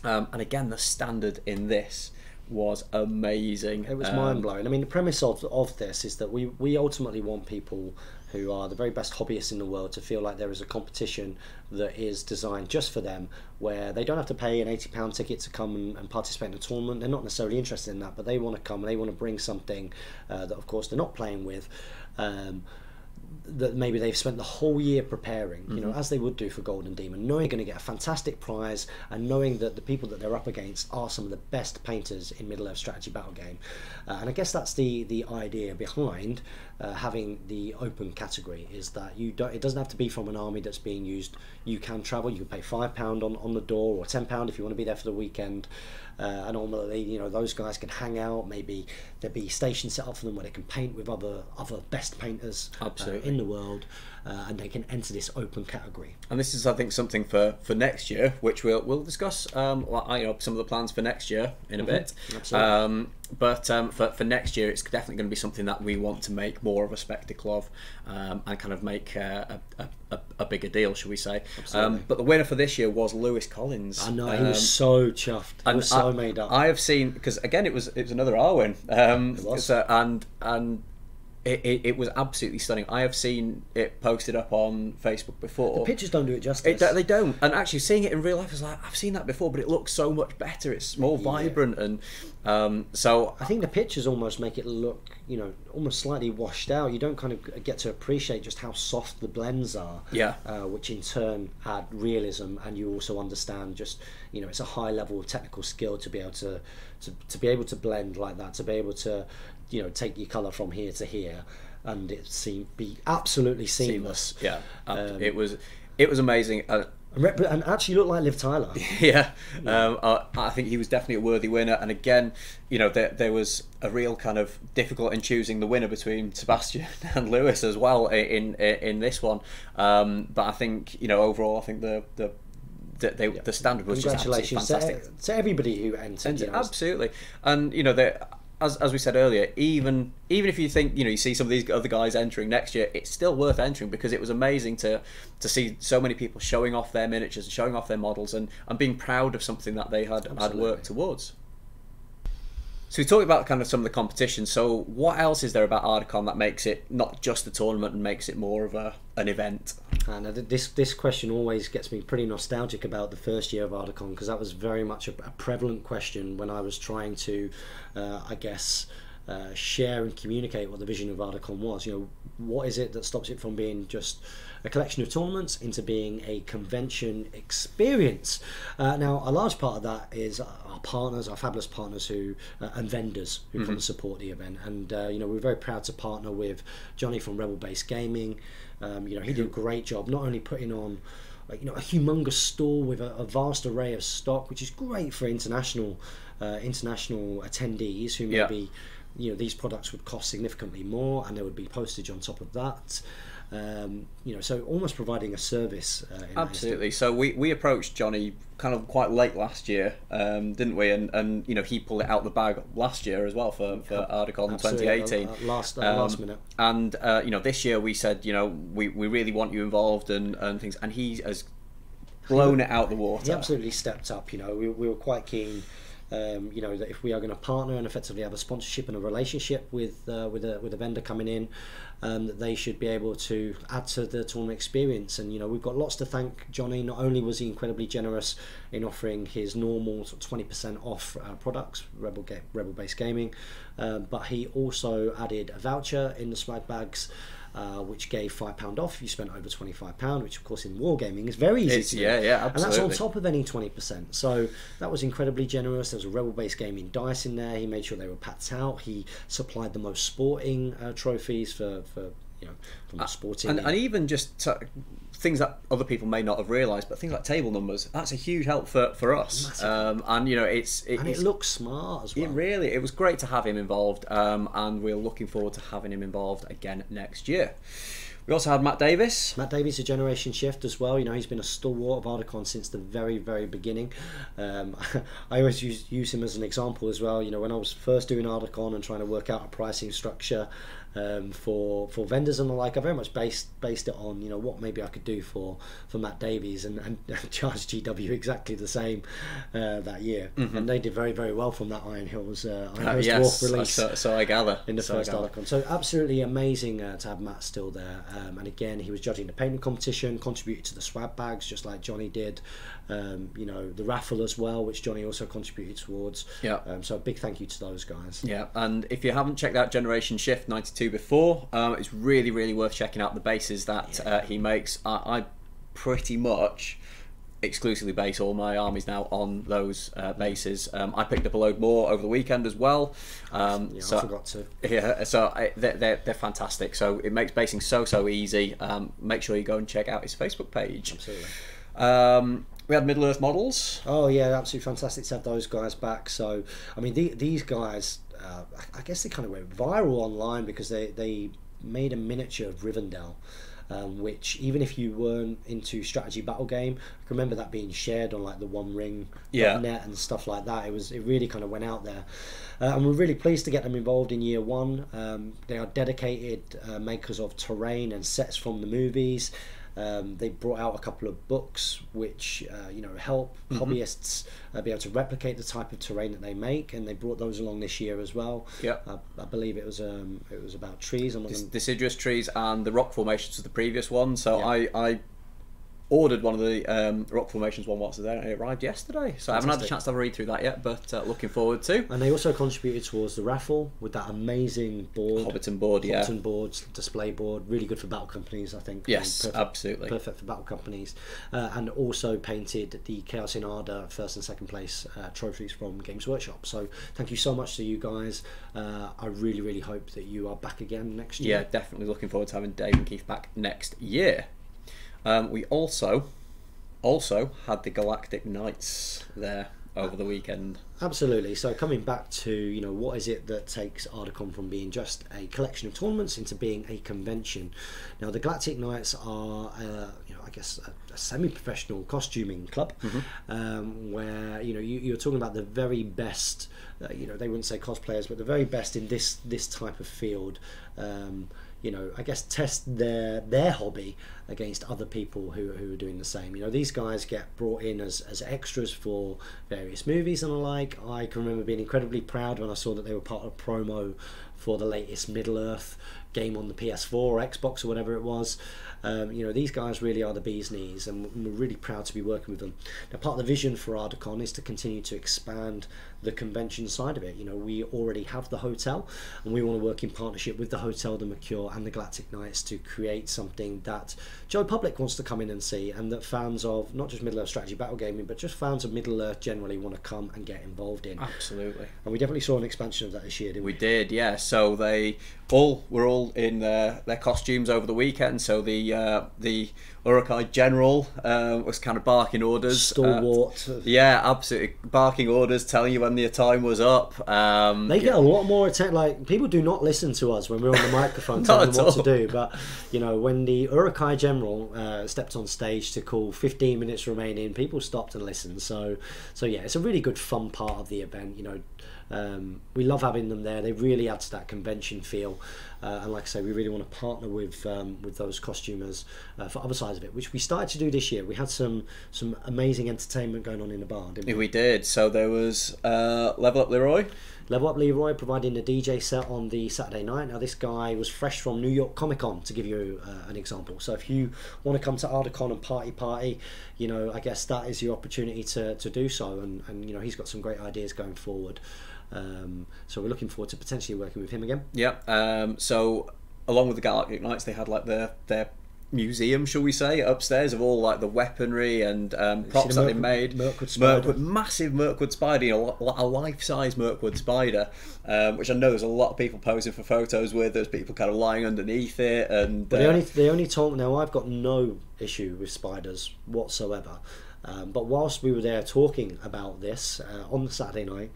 Um, and again, the standard in this was amazing. It was um, mind blowing. I mean, the premise of of this is that we we ultimately want people who are the very best hobbyists in the world to feel like there is a competition that is designed just for them, where they don't have to pay an eighty pound ticket to come and, and participate in a tournament. They're not necessarily interested in that, but they want to come and they want to bring something uh, that, of course, they're not playing with, um, that maybe they've spent the whole year preparing, you know, mm-hmm. as they would do for Golden Demon, knowing they're going to get a fantastic prize and knowing that the people that they're up against are some of the best painters in Middle-earth strategy battle game. Uh, and I guess that's the the idea behind uh, having the open category, is that you don't, it doesn't have to be from an army that's being used. You can travel, you can pay five pound on on the door or ten pound if you want to be there for the weekend. Uh, and ultimately, you know, those guys can hang out. Maybe there'll be stations set up for them where they can paint with other other best painters uh, in the world, uh, and they can enter this open category. And this is, I think, something for for next year, which we'll we'll discuss. Um, well, I know some of the plans for next year in a mm-hmm. bit. Absolutely. Um, but um, for for next year, it's definitely going to be something that we want to make more of a spectacle of, um, and kind of make uh, a, a a bigger deal, shall we say? Absolutely. Um, but the winner for this year was Lewis Collins. I know, um, he was so chuffed. He was so I, made up. I have seen, because again, it was it was another Arwen. Um, it was. So, and and it, it, it was absolutely stunning. I have seen it posted up on Facebook before. The pictures don't do it justice. It, they don't. And actually, seeing it in real life is like, I've seen that before, but it looks so much better. It's more yeah. vibrant, and um, so I think the pictures almost make it look, you know, almost slightly washed out. You don't kind of get to appreciate just how soft the blends are. Yeah. Uh, which in turn add realism, and you also understand just, you know, it's a high level of technical skill to be able to to, to be able to blend like that, to be able to, you know, take your colour from here to here, and it seemed be absolutely seamless. seamless. Yeah, um, it was, it was amazing, uh, and actually looked like Liv Tyler. Yeah, yeah. Um, I, I think he was definitely a worthy winner. And again, you know, there there was a real kind of difficult in choosing the winner between Sebastian and Lewis as well in in, in this one. Um, but I think, you know, overall, I think the the. They, yeah. the standard was just absolutely fantastic. To, to everybody who entered, entered you know, absolutely, and you know, as as we said earlier, even even if you think, you know, you see some of these other guys entering next year, it's still worth entering because it was amazing to to see so many people showing off their miniatures and showing off their models and and being proud of something that they had absolutely. had worked towards. So we talked about kind of some of the competition. So what else is there about Ardacon that makes it not just a tournament and makes it more of a an event? And this this question always gets me pretty nostalgic about the first year of Ardacon, because that was very much a, a prevalent question when I was trying to, uh, I guess, uh, share and communicate what the vision of Ardacon was. You know, what is it that stops it from being just a collection of tournaments into being a convention experience? Uh, now, a large part of that is our partners, our fabulous partners who uh, and vendors who mm-hmm. come and support the event. And uh, you know, we're very proud to partner with Johnny from Rebel Base Gaming. Um, you know, he did a great job not only putting on you know a humongous store with a, a vast array of stock, which is great for international uh, international attendees who maybe yeah. you know these products would cost significantly more, and there would be postage on top of that. Um, you know, so almost providing a service. Uh, in Absolutely. So we, we approached Johnny kind of quite late last year, um, didn't we? And and you know he pulled it out the bag last year as well for for Ardacon twenty eighteen. Uh, last uh, um, last minute. And uh, you know this year we said you know we, we really want you involved and and things, and he has blown he, it out the water. He absolutely stepped up. You know we we were quite keen. Um, you know that if we are going to partner and effectively have a sponsorship and a relationship with uh, with a with a vendor coming in, um, that they should be able to add to the tournament experience. And you know we've got lots to thank Johnny. Not only was he incredibly generous in offering his normal sort of twenty percent off uh, products, Rebel Ga Rebel Base Gaming, uh, but he also added a voucher in the swag bags. Uh, which gave five pounds off. You spent over twenty-five pounds, which of course in wargaming is very easy it's, to do. Yeah, yeah, absolutely. And that's on top of any twenty percent. So that was incredibly generous. There was a Rebel Base Gaming dice in there. He made sure they were packed out. He supplied the most sporting uh, trophies for, for you know, from uh, sporting. And, and even just things that other people may not have realised, but things like table numbers, that's a huge help for, for us. Um, and you know, it's... It, and it looks smart as well. It really, it was great to have him involved, um, and we're looking forward to having him involved again next year. We also had Matt Davies. Matt Davies, a Generation Shift as well. You know, he's been a stalwart of Ardacon since the very, very beginning. Um, I always use, use him as an example as well. You know, when I was first doing Ardacon and trying to work out a pricing structure um, for for vendors and the like, I very much based based it on you know what maybe I could do for for Matt Davies and, and charge G W exactly the same uh, that year, mm-hmm. and they did very, very well from that Iron Hills uh, Iron Hills uh, yes, Dwarf release. So, so I gather in the so first Ardacon. So absolutely amazing uh, to have Matt still there. Um, and again, he was judging the painting competition, contributed to the swag bags just like Johnny did. Um, you know, the raffle as well, which Johnny also contributed towards. Yeah. Um, so a big thank you to those guys. Yeah. And if you haven't checked out Generation Shift ninety-two before, um, it's really, really worth checking out the bases that yeah. uh, he makes. I, I pretty much exclusively base all my armies now on those uh, bases. Um, I picked up a load more over the weekend as well. Um, yeah, so, I forgot to. Yeah, so I, they're, they're, they're fantastic. So it makes basing so, so easy. Um, make sure you go and check out his Facebook page. Absolutely. Um, we had Middle Earth Models. Oh yeah, absolutely fantastic to have those guys back. So, I mean, the, these guys, uh, I guess they kind of went viral online because they, they made a miniature of Rivendell. Um, which even if you weren't into strategy battle game, I can remember that being shared on like the One Ring yeah. net and stuff like that. It was it really kind of went out there, uh, and we're really pleased to get them involved in year one. Um, they are dedicated uh, makers of terrain and sets from the movies. Um, they brought out a couple of books which uh, you know help mm-hmm. hobbyists uh, be able to replicate the type of terrain that they make, and they brought those along this year as well. Yeah, uh, I believe it was um, it was about trees. I'm not gonna... deciduous trees and the rock formations of the previous one. So yeah. I, I ordered one of the um, rock formations one whilst there, and it arrived yesterday. So fantastic. I haven't had the chance to have a read through that yet, but uh, looking forward to. And they also contributed towards the raffle with that amazing board, Hobbiton board, yeah, Hobbiton boards, display board, really good for battle companies, I think. Yes, I mean, perfect, absolutely perfect for battle companies, uh, and also painted the Chaos in Arda first and second place uh, trophies from Games Workshop. So thank you so much to you guys. Uh, I really, really hope that you are back again next year. Yeah, definitely looking forward to having Dave and Keith back next year. Um, we also also had the Galactic Knights there over the weekend. Absolutely. So coming back to you know what is it that takes Ardacon from being just a collection of tournaments into being a convention? Now the Galactic Knights are uh, you know I guess a, a semi-professional costuming club, mm-hmm. um, where you know you, you're talking about the very best. Uh, you know they wouldn't say cosplayers, but the very best in this this type of field. Um, you know, I guess test their their hobby against other people who, who are doing the same. You know, these guys get brought in as, as extras for various movies and the like. I can remember being incredibly proud when I saw that they were part of a promo for the latest Middle Earth game on the P S four or Xbox or whatever it was. Um, you know, these guys really are the bee's knees, and we're really proud to be working with them. Now, part of the vision for Ardacon is to continue to expand the convention side of it. You know, we already have the hotel, and we want to work in partnership with the hotel, the Mercure, and the Galactic Knights to create something that Joe Public wants to come in and see, and that fans of not just Middle-earth strategy battle gaming, but just fans of Middle-earth generally want to come and get involved in. Absolutely. And we definitely saw an expansion of that this year, didn't we? We did, yeah. So they all were all in their, their costumes over the weekend. So the uh, the Urukai General uh, was kind of barking orders. Stalwart. Uh, yeah, absolutely. Barking orders, telling you when the time was up. Um, they get yeah. a lot more attention. Like, people do not listen to us when we're on the microphone telling them what all. to do. But, you know, when the Urukai General uh, stepped on stage to call fifteen minutes remaining, people stopped and listened. So, so yeah, it's a really good fun part of the event, you know. Um, we love having them there. They really add to that convention feel, uh, and like I say, we really want to partner with um, with those costumers uh, for other sides of it, which we started to do this year. We had some some amazing entertainment going on in the bar, didn't we? We did. So there was uh, Level Up Leroy. Level Up Leroy providing the D J set on the Saturday night. Now, this guy was fresh from New York Comic Con, to give you uh, an example. So if you want to come to Ardacon and party party, you know, I guess that is your opportunity to, to do so. And, and, you know, he's got some great ideas going forward. Um, so we're looking forward to potentially working with him again. Yeah. Um, so along with the Galactic Knights, they had like their... their museum, shall we say, upstairs of all like the weaponry and um, props that they made. Mirkwood spider. Mirkwood, massive Mirkwood spider, you know, a life-size Mirkwood spider, um, which I know there's a lot of people posing for photos with. There's people kind of lying underneath it, and uh, the only the only time now I've got no issue with spiders whatsoever. Um, but whilst we were there talking about this uh, on the Saturday night,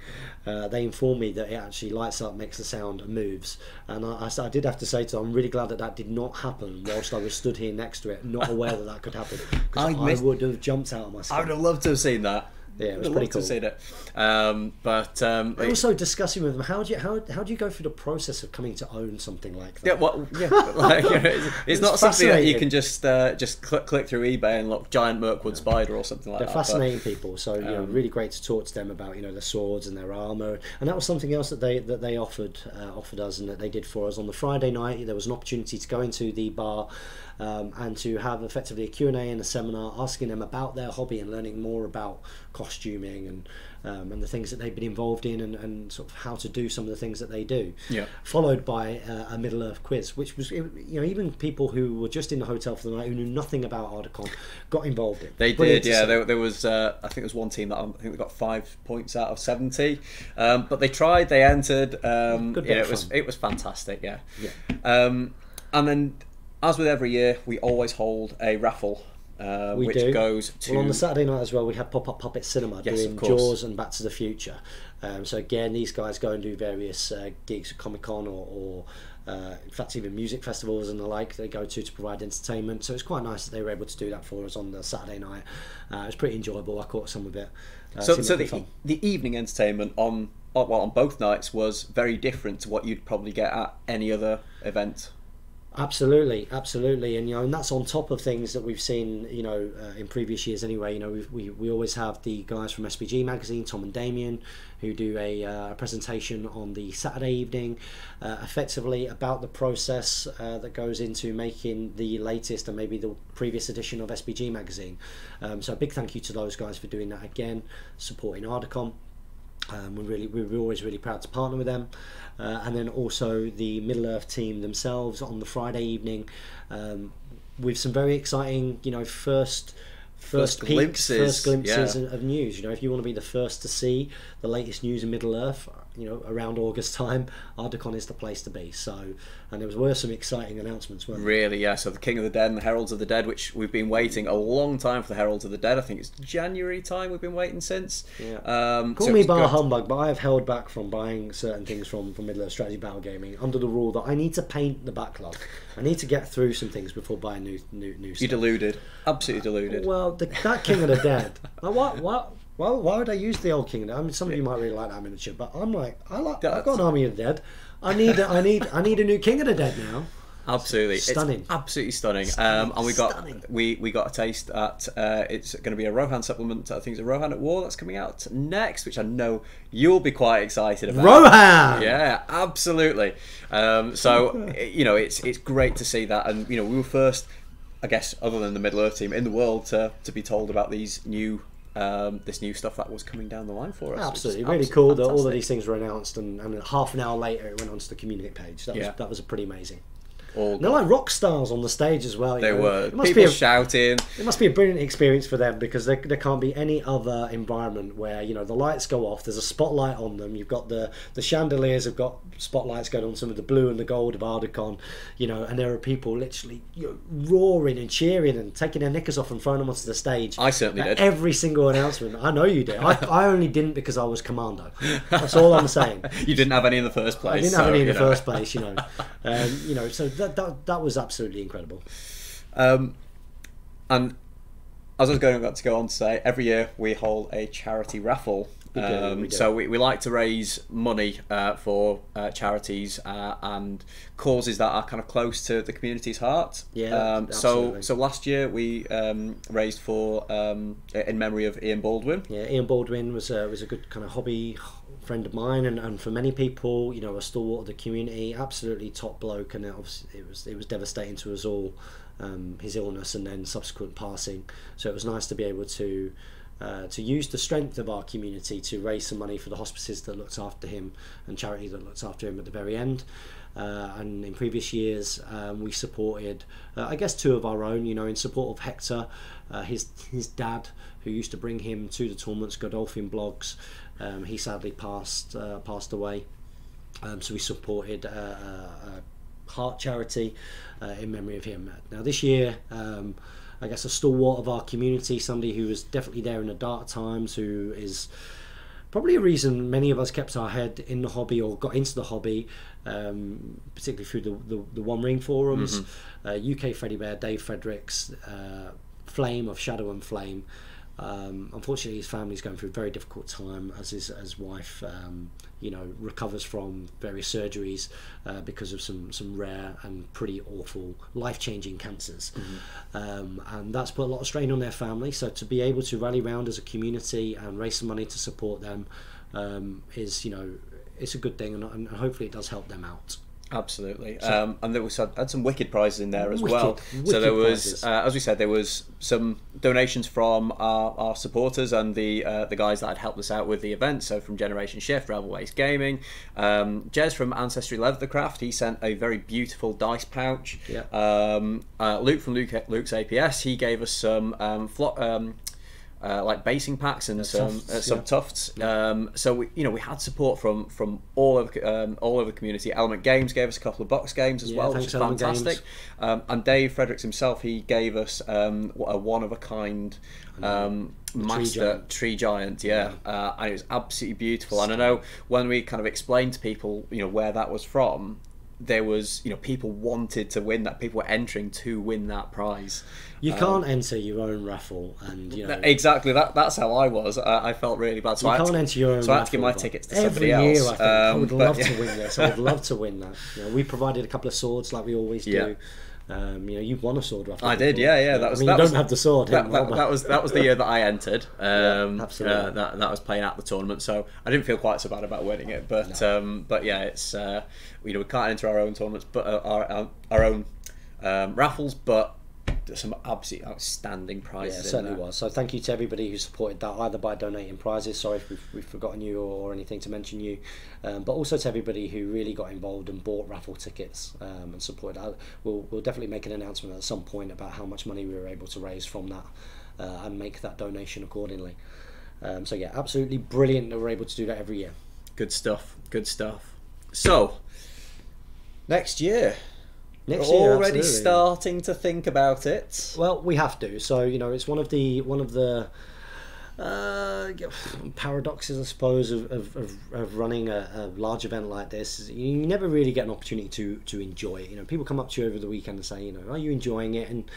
uh, they informed me that it actually lights up, makes the sound, and moves. And I, I, I did have to say to them, I'm really glad that that did not happen whilst I was stood here next to it, not aware that that could happen. Because I, I would have jumped out of my skin. I would have loved to have seen that. Yeah, it was I'd pretty cool. To see that. Um, but um, also discussing with them, how do you how how do you go through the process of coming to own something like that? Yeah, well, yeah, like, you know, it's, it's, it's not something that you can just uh, just click click through eBay and look giant Mirkwood yeah. spider or something like They're that. They're fascinating but, people, so you um, know, really great to talk to them about you know their swords and their armor, and that was something else that they that they offered uh, offered us and that they did for us on the Friday night. There was an opportunity to go into the bar. Um, and to have effectively a Q and A and a seminar, asking them about their hobby and learning more about costuming and um, and the things that they've been involved in and, and sort of how to do some of the things that they do. Yeah. Followed by uh, a Middle Earth quiz, which was you know even people who were just in the hotel for the night who knew nothing about Ardacon got involved in. They Brilliant did, yeah. There, there was uh, I think there was one team that I think they got five points out of seventy, um, but they tried, they entered. Um, Good yeah, it fun. was it was fantastic, yeah. Yeah. Um, and then. As with every year, we always hold a raffle, uh, which do. goes to... Well, on the Saturday night as well, we had Pop-Up Puppet Cinema yes, doing Jaws and Back to the Future. Um, so again, these guys go and do various uh, gigs at Comic-Con or... or Uh, in fact, even music festivals and the like they go to to provide entertainment. So it's quite nice that they were able to do that for us on the Saturday night. Uh, it was pretty enjoyable. I caught some of it. Uh, so so the, the evening entertainment on well, on both nights was very different to what you'd probably get at any other event. Absolutely, absolutely, and you know, and that's on top of things that we've seen, you know, uh, in previous years. Anyway, you know, we've, we we always have the guys from S B G Magazine, Tom and Damien, who do a uh, presentation on the Saturday evening, uh, effectively about the process uh, that goes into making the latest and maybe the previous edition of S B G Magazine. Um, so a big thank you to those guys for doing that again, supporting Ardacon. Um, we're really, we're always really proud to partner with them, uh, and then also the Middle Earth team themselves on the Friday evening, um, with some very exciting, you know, first. First, first peak, glimpses, first glimpses yeah. of news. You know, if you want to be the first to see the latest news in Middle Earth, you know, around August time, Ardacon is the place to be. So, and there was were some exciting announcements, weren't there? Really, yeah. So the King of the Dead and the Heralds of the Dead, which we've been waiting a long time for the Heralds of the Dead. I think it's January time we've been waiting since. Yeah. Um, Call so me bar humbug, but I have held back from buying certain things from from Middle Earth Strategy Battle Gaming under the rule that I need to paint the backlog. I need to get through some things before buying new new new stuff. You're deluded, absolutely deluded. Uh, well. The, that King of the Dead. Like, what? What? Well, why would I use the old King of the Dead? I mean, some of you might really like that miniature, but I'm like, I like. I've got an Army of the Dead. I need. A, I need. I need a new King of the Dead now. Absolutely, stunning. It's absolutely stunning. Stunning. Um, and we got stunning. we we got a taste at uh, it's going to be a Rohan supplement. I think it's a Rohan at War that's coming out next, which I know you'll be quite excited about. Rohan, yeah, absolutely. Um, so you know, it's it's great to see that, and you know, we were first, I guess, other than the Middle Earth team in the world to to be told about these new. Um, this new stuff that was coming down the line for us. Absolutely, really absolutely cool fantastic. That all of these things were announced, and, and half an hour later it went onto the community page. That, yeah. was, that was pretty amazing. All they're like rock stars on the stage as well. They know. were. It must People be a, shouting. It must be a brilliant experience for them, because there, there can't be any other environment where, you know, the lights go off, there's a spotlight on them, you've got the, the chandeliers have got spotlights going on, some of the blue and the gold of Ardacon, you know, and there are people literally, you know, roaring and cheering and taking their knickers off and throwing them onto the stage. I certainly did. Every single announcement. I know you did. I, I only didn't because I was commando. That's all I'm saying. You didn't have any in the first place. I didn't so, have any in the know. first place, you know. Um, you know, so That, that, that was absolutely incredible. Um, and as I was going to go on to say, every year we hold a charity raffle. We do, um, we do. So we, we like to raise money uh, for uh, charities uh, and causes that are kind of close to the community's heart. Yeah, um, so so last year we um, raised for um, in memory of Ian Baldwin. Yeah, Ian Baldwin was a, was a good kind of hobby friend of mine, and, and for many people, you know, a stalwart of the community, absolutely top bloke, and it, obviously it was it was devastating to us all, um, his illness and then subsequent passing. So it was nice to be able to uh, to use the strength of our community to raise some money for the hospices that looked after him and charity that looked after him at the very end. Uh, and in previous years, um, we supported, uh, I guess, two of our own, you know, in support of Hector, uh, his his dad, who used to bring him to the tournaments, Godolphin Blogs. Um, he sadly passed uh, passed away. Um, so we supported uh, a, a heart charity uh, in memory of him. Now this year, um, I guess a stalwart of our community, somebody who was definitely there in the dark times, who is probably a reason many of us kept our head in the hobby or got into the hobby, um, particularly through the, the, the One Ring forums, mm-hmm. uh, U K Freddy Bear, Dave Fredericks, uh, Flame of Shadow and Flame. Um, unfortunately, his family's going through a very difficult time as his as wife, um, you know, recovers from various surgeries uh, because of some some rare and pretty awful life-changing cancers, mm-hmm. um, and that's put a lot of strain on their family. So to be able to rally round as a community and raise some money to support them um, is, you know, it's a good thing, and, and hopefully it does help them out. Absolutely, so, um, and there was had some wicked prizes in there as wicked, well. Wicked so there was, uh, as we said, there was some donations from our, our supporters and the uh, the guys that had helped us out with the event. So from Generation Shift, Rebel Base Gaming, um, Jez from Ancestry Leathercraft, he sent a very beautiful dice pouch. Yeah. Um, uh, Luke from Luke, Luke's A P S, he gave us some um, flop. Um, Uh, like basing packs and some tufts, uh, some yeah. tufts. Yeah. Um, so we, you know, we had support from from all over um, all over the community. Element Games gave us a couple of box games as yeah, well, which is Element fantastic. Um, and Dave Fredericks himself, he gave us um, a one of a kind um, master tree giant. Tree giant yeah, yeah. Uh, and it was absolutely beautiful. And I know when we kind of explained to people, you know, where that was from. There was, you know, people wanted to win that. People were entering to win that prize. You um, can't enter your own raffle, and you know exactly that. That's how I was. I, I felt really bad. So you I can't to, enter your own. So raffle, I had to give my tickets to somebody every year, else. I, think. Um, I would love yeah. to win this. I would love to win that. You know, we provided a couple of swords, like we always do. Yeah. Um, you know, you won a sword raffle. I did, before. yeah, yeah. That was. I mean, that you was, don't have the sword. That, that, that was that was the year that I entered. Um, yeah, absolutely. Uh, that that was playing at the tournament, so I didn't feel quite so bad about winning it. But no. um, but yeah, it's uh, you know, we can't enter our own tournaments, but uh, our, our our own um, raffles, but. Some absolutely outstanding prizes. Yeah, it certainly was. So thank you to everybody who supported that, either by donating prizes. Sorry if we've, we've forgotten you or, or anything to mention you, um, but also to everybody who really got involved and bought raffle tickets um, and supported. I, we'll we'll definitely make an announcement at some point about how much money we were able to raise from that uh, and make that donation accordingly. Um, so yeah, absolutely brilliant that we're able to do that every year. Good stuff. Good stuff. So next year. Next year, We're already absolutely. starting to think about it. Well, we have to. So you know, it's one of the one of the uh, paradoxes, I suppose, of of, of, of running a, a large event like this. You never really get an opportunity to to enjoy it. You know, people come up to you over the weekend and say, you know, are you enjoying it? And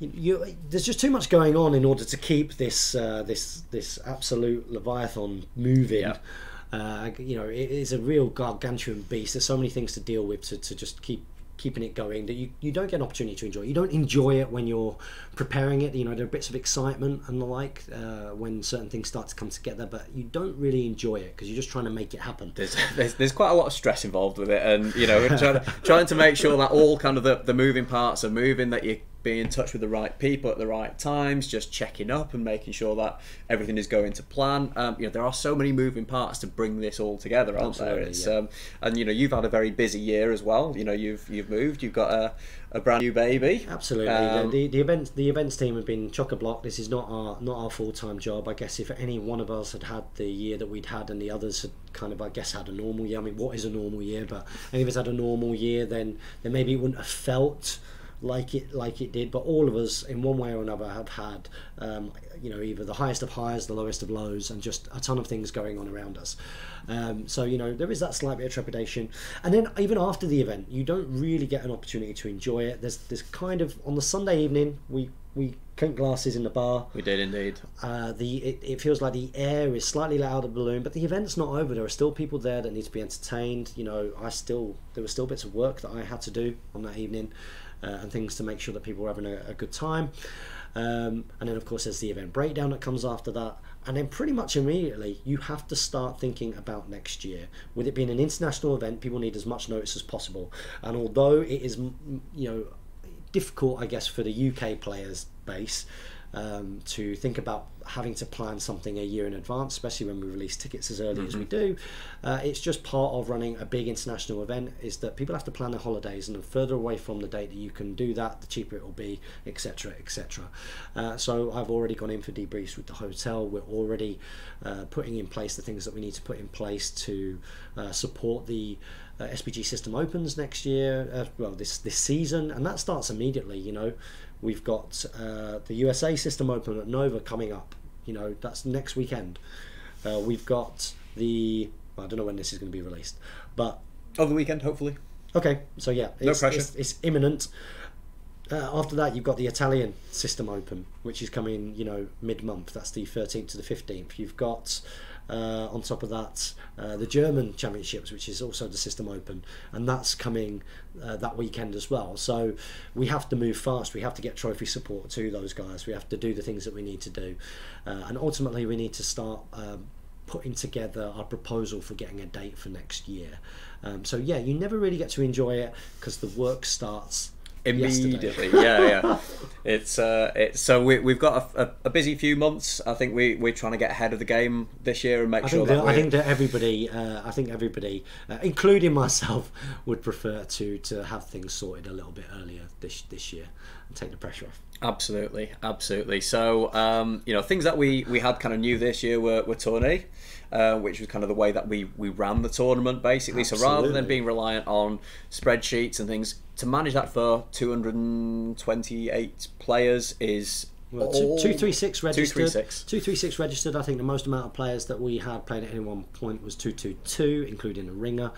you, you there's just too much going on in order to keep this uh, this this absolute Leviathan moving. Yeah. Uh, you know, it is a real gargantuan beast. There's so many things to deal with to to just keep. keeping it going that you, you don't get an opportunity to enjoy. You don't enjoy it when you're preparing it. You know, there are bits of excitement and the like uh, when certain things start to come together, but you don't really enjoy it because you're just trying to make it happen. There's, there's, there's quite a lot of stress involved with it, and you know, trying to, trying to make sure that all kind of the, the moving parts are moving, that you be in touch with the right people at the right times, just checking up and making sure that everything is going to plan. Um, you know, there are so many moving parts to bring this all together, aren't Absolutely, there? It's, yeah. um, and you know, you've had a very busy year as well. You know, you've you've moved, you've got a, a brand new baby. Absolutely, um, the, the the events the events team have been chock-a-block. This is not our not our full time job. I guess if any one of us had had the year that we'd had, and the others had kind of, I guess, had a normal year. I mean, what is a normal year? But any of us had a normal year, then then maybe it wouldn't have felt like it like it did. But all of us in one way or another have had um, you know, either the highest of highs, the lowest of lows, and just a ton of things going on around us. Um, so you know, there is that slight bit of trepidation, and then even after the event you don't really get an opportunity to enjoy it. There's this kind of, on the Sunday evening we we clink glasses in the bar. We did indeed. Uh, the it, it feels like the air is slightly let out of the balloon, but the event's not over. There are still people there that need to be entertained. You know, I still there were still bits of work that I had to do on that evening. Uh, and things to make sure that people are having a, a good time. Um, and then of course there's the event breakdown that comes after that. And then pretty much immediately you have to start thinking about next year. With it being an international event, people need as much notice as possible. And although it is, you know, difficult, I guess, for the U K players base um, to think about having to plan something a year in advance, especially when we release tickets as early mm-hmm. as we do, uh, it's just part of running a big international event, is that people have to plan their holidays, and the further away from the date that you can do that, the cheaper it will be, etc, etc. Uh, so I've already gone in for debriefs with the hotel. We're already uh, putting in place the things that we need to put in place to uh, support the uh, S B G system opens next year, uh, well this this season, and that starts immediately. You know, we've got uh, the U S A system open at Nova coming up. You know, that's next weekend. Uh, we've got the, well, I don't know when this is going to be released, but over the weekend, hopefully. Okay, so yeah, it's, no pressure. It's, it's imminent. Uh, after that, you've got the Italian system open, which is coming, you know, mid-month. That's the thirteenth to the fifteenth. You've got uh, on top of that uh, the German championships, which is also the system open, and that's coming uh, that weekend as well. So we have to move fast. We have to get trophy support to those guys. We have to do the things that we need to do, uh, and ultimately we need to start um, putting together our proposal for getting a date for next year. Um, so yeah, you never really get to enjoy it because the work starts immediately. yeah yeah it's uh it's so we, we've got a, a, a busy few months. I think we we're trying to get ahead of the game this year and make I sure that, that I think that everybody uh I think everybody uh, including myself would prefer to to have things sorted a little bit earlier this this year and take the pressure off. Absolutely, absolutely. So um you know, things that we we had kind of new this year were, were Tawny, Uh, which was kind of the way that we, we ran the tournament, basically. Absolutely. So rather than being reliant on spreadsheets and things, to manage that for two hundred twenty-eight players is... Well, all... two thirty-six registered. two thirty-six. two thirty-six registered. I think the most amount of players that we had played at any one point was two twenty-two, including a ringer.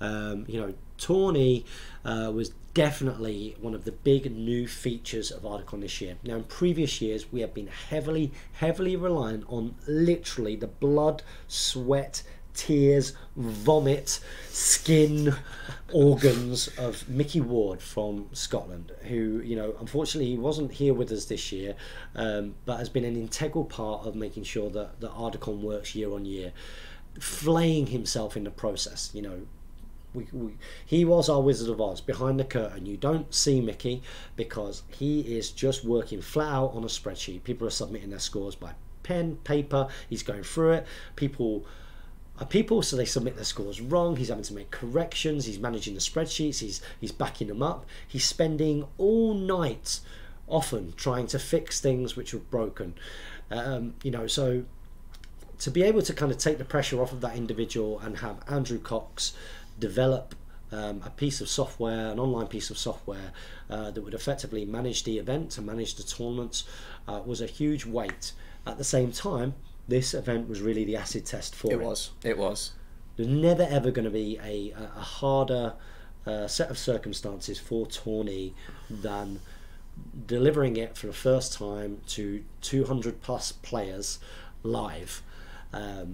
Um, you know, Tawny uh, was definitely one of the big new features of Ardacon this year. Now, in previous years, we have been heavily, heavily reliant on literally the blood, sweat, tears, vomit, skin, organs of Mickey Ward from Scotland, who, you know, unfortunately he wasn't here with us this year, um, but has been an integral part of making sure that, that Ardacon works year on year, flaying himself in the process. You know, We, we, he was our Wizard of Oz behind the curtain. You don't see Mickey because he is just working flat out on a spreadsheet. People are submitting their scores by pen, paper. He's going through it. People are people, so they submit their scores wrong. He's having to make corrections. He's managing the spreadsheets. He's he's backing them up. He's spending all night often trying to fix things which were broken. Um, you know, so to be able to kind of take the pressure off of that individual and have Andrew Cox develop um, a piece of software, an online piece of software uh, that would effectively manage the event and manage the tournaments uh, was a huge weight. At the same time, this event was really the acid test for it. It was. It was. There's never ever going to be a, a harder uh, set of circumstances for Tawny than delivering it for the first time to two hundred plus players live. Um,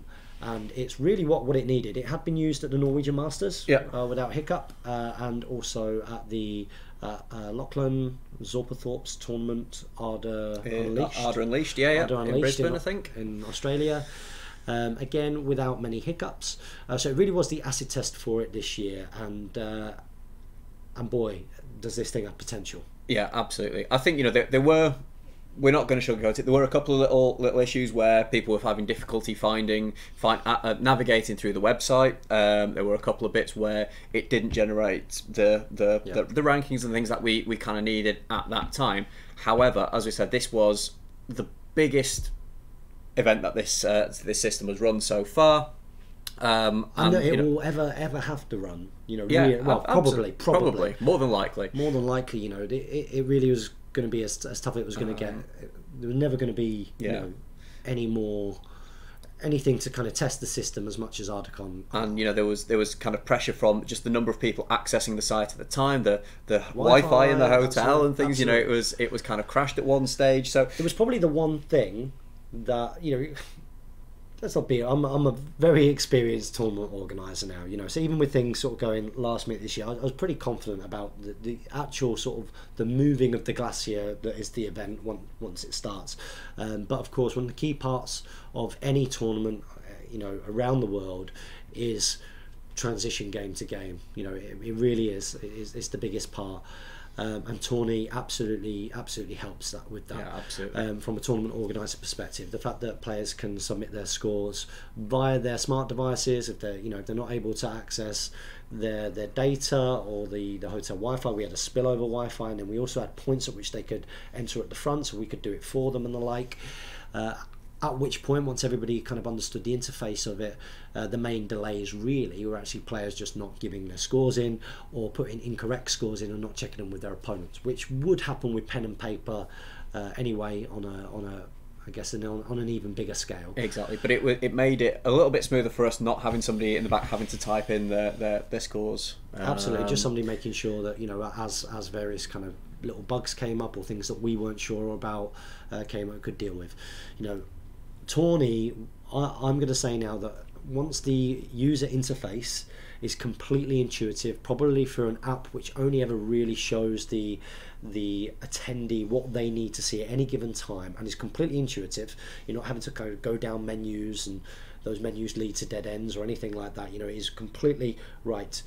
and it's really what, what it needed. It had been used at the Norwegian Masters, yeah. uh, without hiccup, uh, and also at the uh, uh, Lochlan Zorpathorpe's tournament, Arda uh, Unleashed. Arda Unleashed, yeah, yeah. Arda Unleashed in Brisbane, in, I think. In Australia. Um, again, without many hiccups. Uh, so it really was the acid test for it this year, and uh, and boy, does this thing have potential. Yeah, absolutely. I think, you know, there, there were, we're not going to sugarcoat it, there were a couple of little little issues where people were having difficulty finding, find, uh, navigating through the website. Um, there were a couple of bits where it didn't generate the the, yeah. the, the rankings and things that we, we kind of needed at that time. However, as we said, this was the biggest event that this uh, this system has run so far. Um, and, and it you know, will ever ever have to run, you know. Yeah, really, well, probably, probably, probably, more than likely, more than likely. You know, it it really was going to be as, as tough as it was going to uh, get. There was never going to be, yeah. you know, any more anything to kind of test the system as much as Ardacon. And you know, there was there was kind of pressure from just the number of people accessing the site at the time, the the Wi-Fi, Wi-Fi in the hotel, absolutely, and things. Absolutely. You know, it was it was kind of crashed at one stage. So it was probably the one thing that, you know. Let's not be. I'm I'm a very experienced tournament organizer now, you know. So even with things sort of going last minute this year, I, I was pretty confident about the, the actual sort of the moving of the glacier that is the event once once it starts. Um, but of course, one of the key parts of any tournament, you know, around the world, is transition game to game. You know, it, it really is. It is. It's the biggest part. Um, and Tawny absolutely, absolutely helps that with that. Yeah, absolutely. Um, from a tournament organizer perspective, the fact that players can submit their scores via their smart devices, if they're, you know, if they're not able to access their their data or the the hotel Wi-Fi, we had a spillover Wi-Fi, and then we also had points at which they could enter at the front, so we could do it for them and the like. Uh, at which point, once everybody kind of understood the interface of it, uh, the main delays really were actually players just not giving their scores in, or putting incorrect scores in and not checking them with their opponents, which would happen with pen and paper uh, anyway on a on a I guess on, on an even bigger scale. Exactly, but it it made it a little bit smoother for us not having somebody in the back having to type in their their, their scores. Absolutely, um, just somebody making sure that, you know, as as various kind of little bugs came up or things that we weren't sure about uh, came up, could deal with, you know. Tawny, I, I'm going to say now that once the user interface is completely intuitive, probably for an app which only ever really shows the the attendee what they need to see at any given time, and is completely intuitive, you're not having to go, go down menus, and those menus lead to dead ends or anything like that. You know, it is completely right.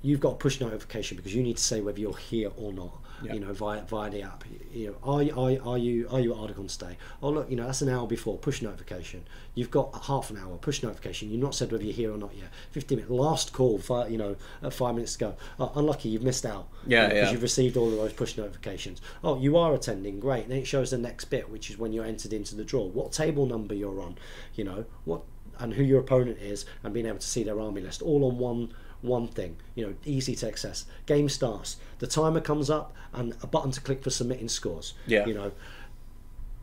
You've got a push notification because you need to say whether you're here or not. Yep. You know, via via the app. You know, are you are, are you are you at Ardacon today? Oh look, you know, that's an hour before, push notification. You've got half an hour, push notification. You've not said whether you're here or not yet. Fifteen minute last call. Five, you know, uh, five minutes ago. Oh, unlucky, you've missed out. Yeah, you know, yeah. Because you've received all of those push notifications. Oh, you are attending. Great. And then it shows the next bit, which is when you're entered into the draw. What table number you're on. You know what, and who your opponent is, and being able to see their army list all on one. One thing, you know, easy to access. Game starts, the timer comes up, and a button to click for submitting scores. Yeah. You know,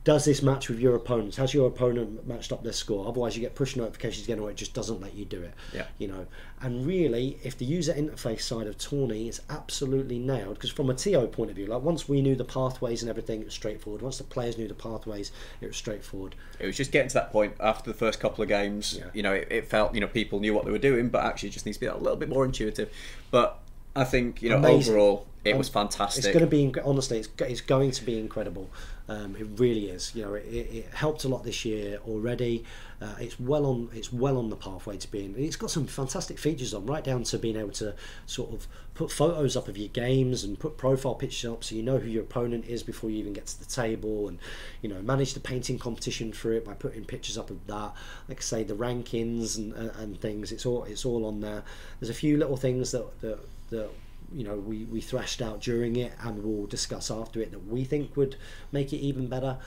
does this match with your opponents? Has your opponent matched up their score? Otherwise, you get push notifications again, or it just doesn't let you do it. Yeah. You know, and really, if the user interface side of Tawny is absolutely nailed, because from a T O point of view, like once we knew the pathways and everything, it was straightforward. Once the players knew the pathways, it was straightforward. It was just getting to that point after the first couple of games. Yeah. You know, it, it felt, you know, people knew what they were doing, but actually, it just needs to be a little bit more intuitive. But I think, you know, amazing. Overall, it um, was fantastic. It's going to be, honestly, it's, it's going to be incredible. Um, it really is. You know, it, it helped a lot this year already. Uh, it's well on. It's well on the pathway to being. It's got some fantastic features on, right down to being able to sort of put photos up of your games and put profile pictures up, so you know who your opponent is before you even get to the table, and you know, manage the painting competition through it by putting pictures up of that. Like I say, the rankings and uh, and things. It's all it's all on there. There's a few little things that that. that you know, we, we thrashed out during it, and we'll discuss after it, that we think would make it even better.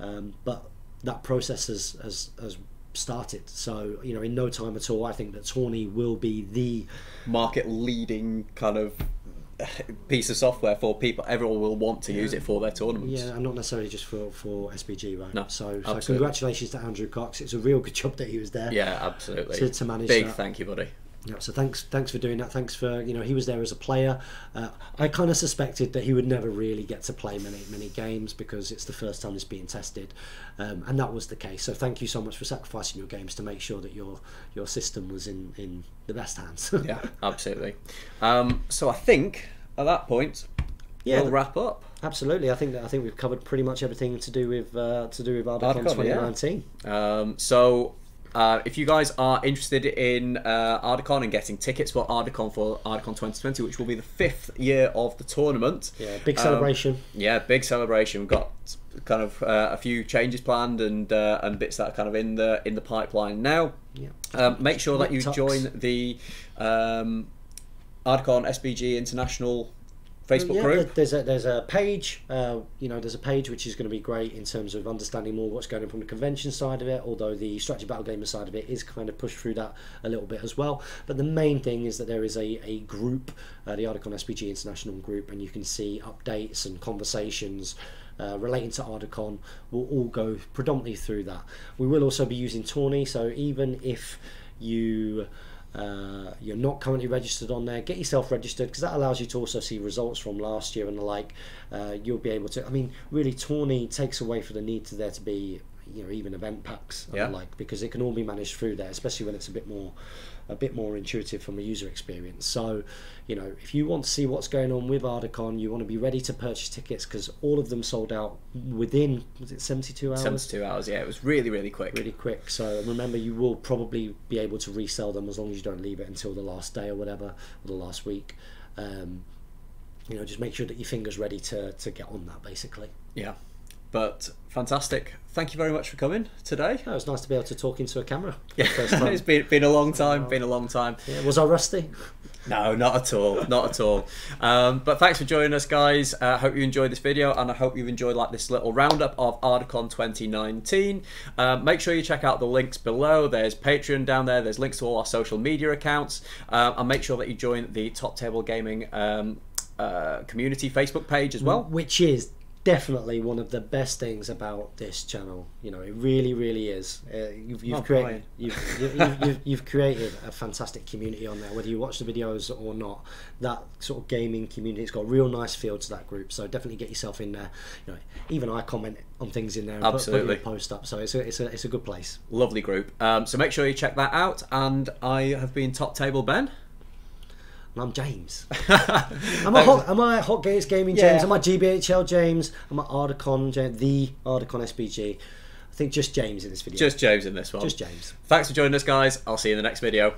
Um, but that process has, has, has started. So, you know, in no time at all, I think that Tawny will be the market-leading kind of piece of software for people. Everyone will want to yeah. use it for their tournaments. Yeah, and not necessarily just for, for S B G, right? No, so, so congratulations to Andrew Cox. It's a real good job that he was there. Yeah, absolutely. To, to manage Big that. Thank you, buddy. Yeah, so thanks, thanks for doing that. Thanks for, you know, he was there as a player. Uh, I kind of suspected that he would never really get to play many, many games because it's the first time it's being tested, um, and that was the case. So thank you so much for sacrificing your games to make sure that your your system was in in the best hands. Yeah, absolutely. Um, so I think at that point, yeah, we'll wrap up. Absolutely, I think that I think we've covered pretty much everything to do with uh, to do with Ardacon twenty nineteen. Yeah. Um, so. Uh, if you guys are interested in uh, Ardacon and getting tickets for Ardacon for Ardacon twenty twenty, which will be the fifth year of the tournament. Yeah, big celebration. Um, yeah, big celebration. We've got kind of uh, a few changes planned and uh, and bits that are kind of in the in the pipeline now. Yeah. Um, make sure that you join the um, Ardacon S B G International Facebook yeah, group. There's a there's a page, uh, you know, there's a page which is going to be great in terms of understanding more what's going on from the convention side of it. Although the strategy battle gamer side of it is kind of pushed through that a little bit as well. But the main thing is that there is a a group, uh, the Ardacon S B G International group, and you can see updates and conversations Uh, relating to Ardacon. Will all go predominantly through that. We will also be using Tawny, so even if you uh, you're not currently registered on there, get yourself registered, because that allows you to also see results from last year and the like. Uh, you'll be able to, I mean, really Tawny takes away for the need to there to be, you know, even event packs and yeah. the like, because it can all be managed through there, especially when it's a bit more a bit more intuitive from a user experience. So, you know, if you want to see what's going on with Ardacon, you want to be ready to purchase tickets, because all of them sold out within, was it seventy-two hours? seventy-two hours, yeah. It was really, really quick. Really quick. So remember, you will probably be able to resell them as long as you don't leave it until the last day or whatever, or the last week. Um, you know, just make sure that your finger's ready to, to get on that, basically. Yeah. But fantastic. Thank you very much for coming today. Oh, it was nice to be able to talk into a camera. Yeah, first time. It's been, been a long time, oh. been a long time. Yeah, was I rusty? No, not at all, not at all. Um, but thanks for joining us, guys. I uh, hope you enjoyed this video, and I hope you've enjoyed like this little roundup of Ardacon twenty nineteen. Um, make sure you check out the links below. There's Patreon down there. There's links to all our social media accounts. Um, and make sure that you join the Top Table Gaming um, uh, community Facebook page as well. Which is definitely one of the best things about this channel. You know, it really, really is. Uh, you've, you've, created, you've, you've, you've, you've created a fantastic community on there, whether you watch the videos or not. That sort of gaming community, it's got a real nice feel to that group. So definitely get yourself in there. You know, even I comment on things in there and absolutely. Put, put your post up. So it's a, it's a, it's a good place. Lovely group. Um, so make sure you check that out. And I have been Top Table Ben. I'm James. am, I hot, am I Hot Gates Gaming James? Yeah. Am I G B H L James? Am I Ardacon James? The Ardacon S B G? I think just James in this video. Just James in this one. Just James. Thanks for joining us, guys. I'll see you in the next video.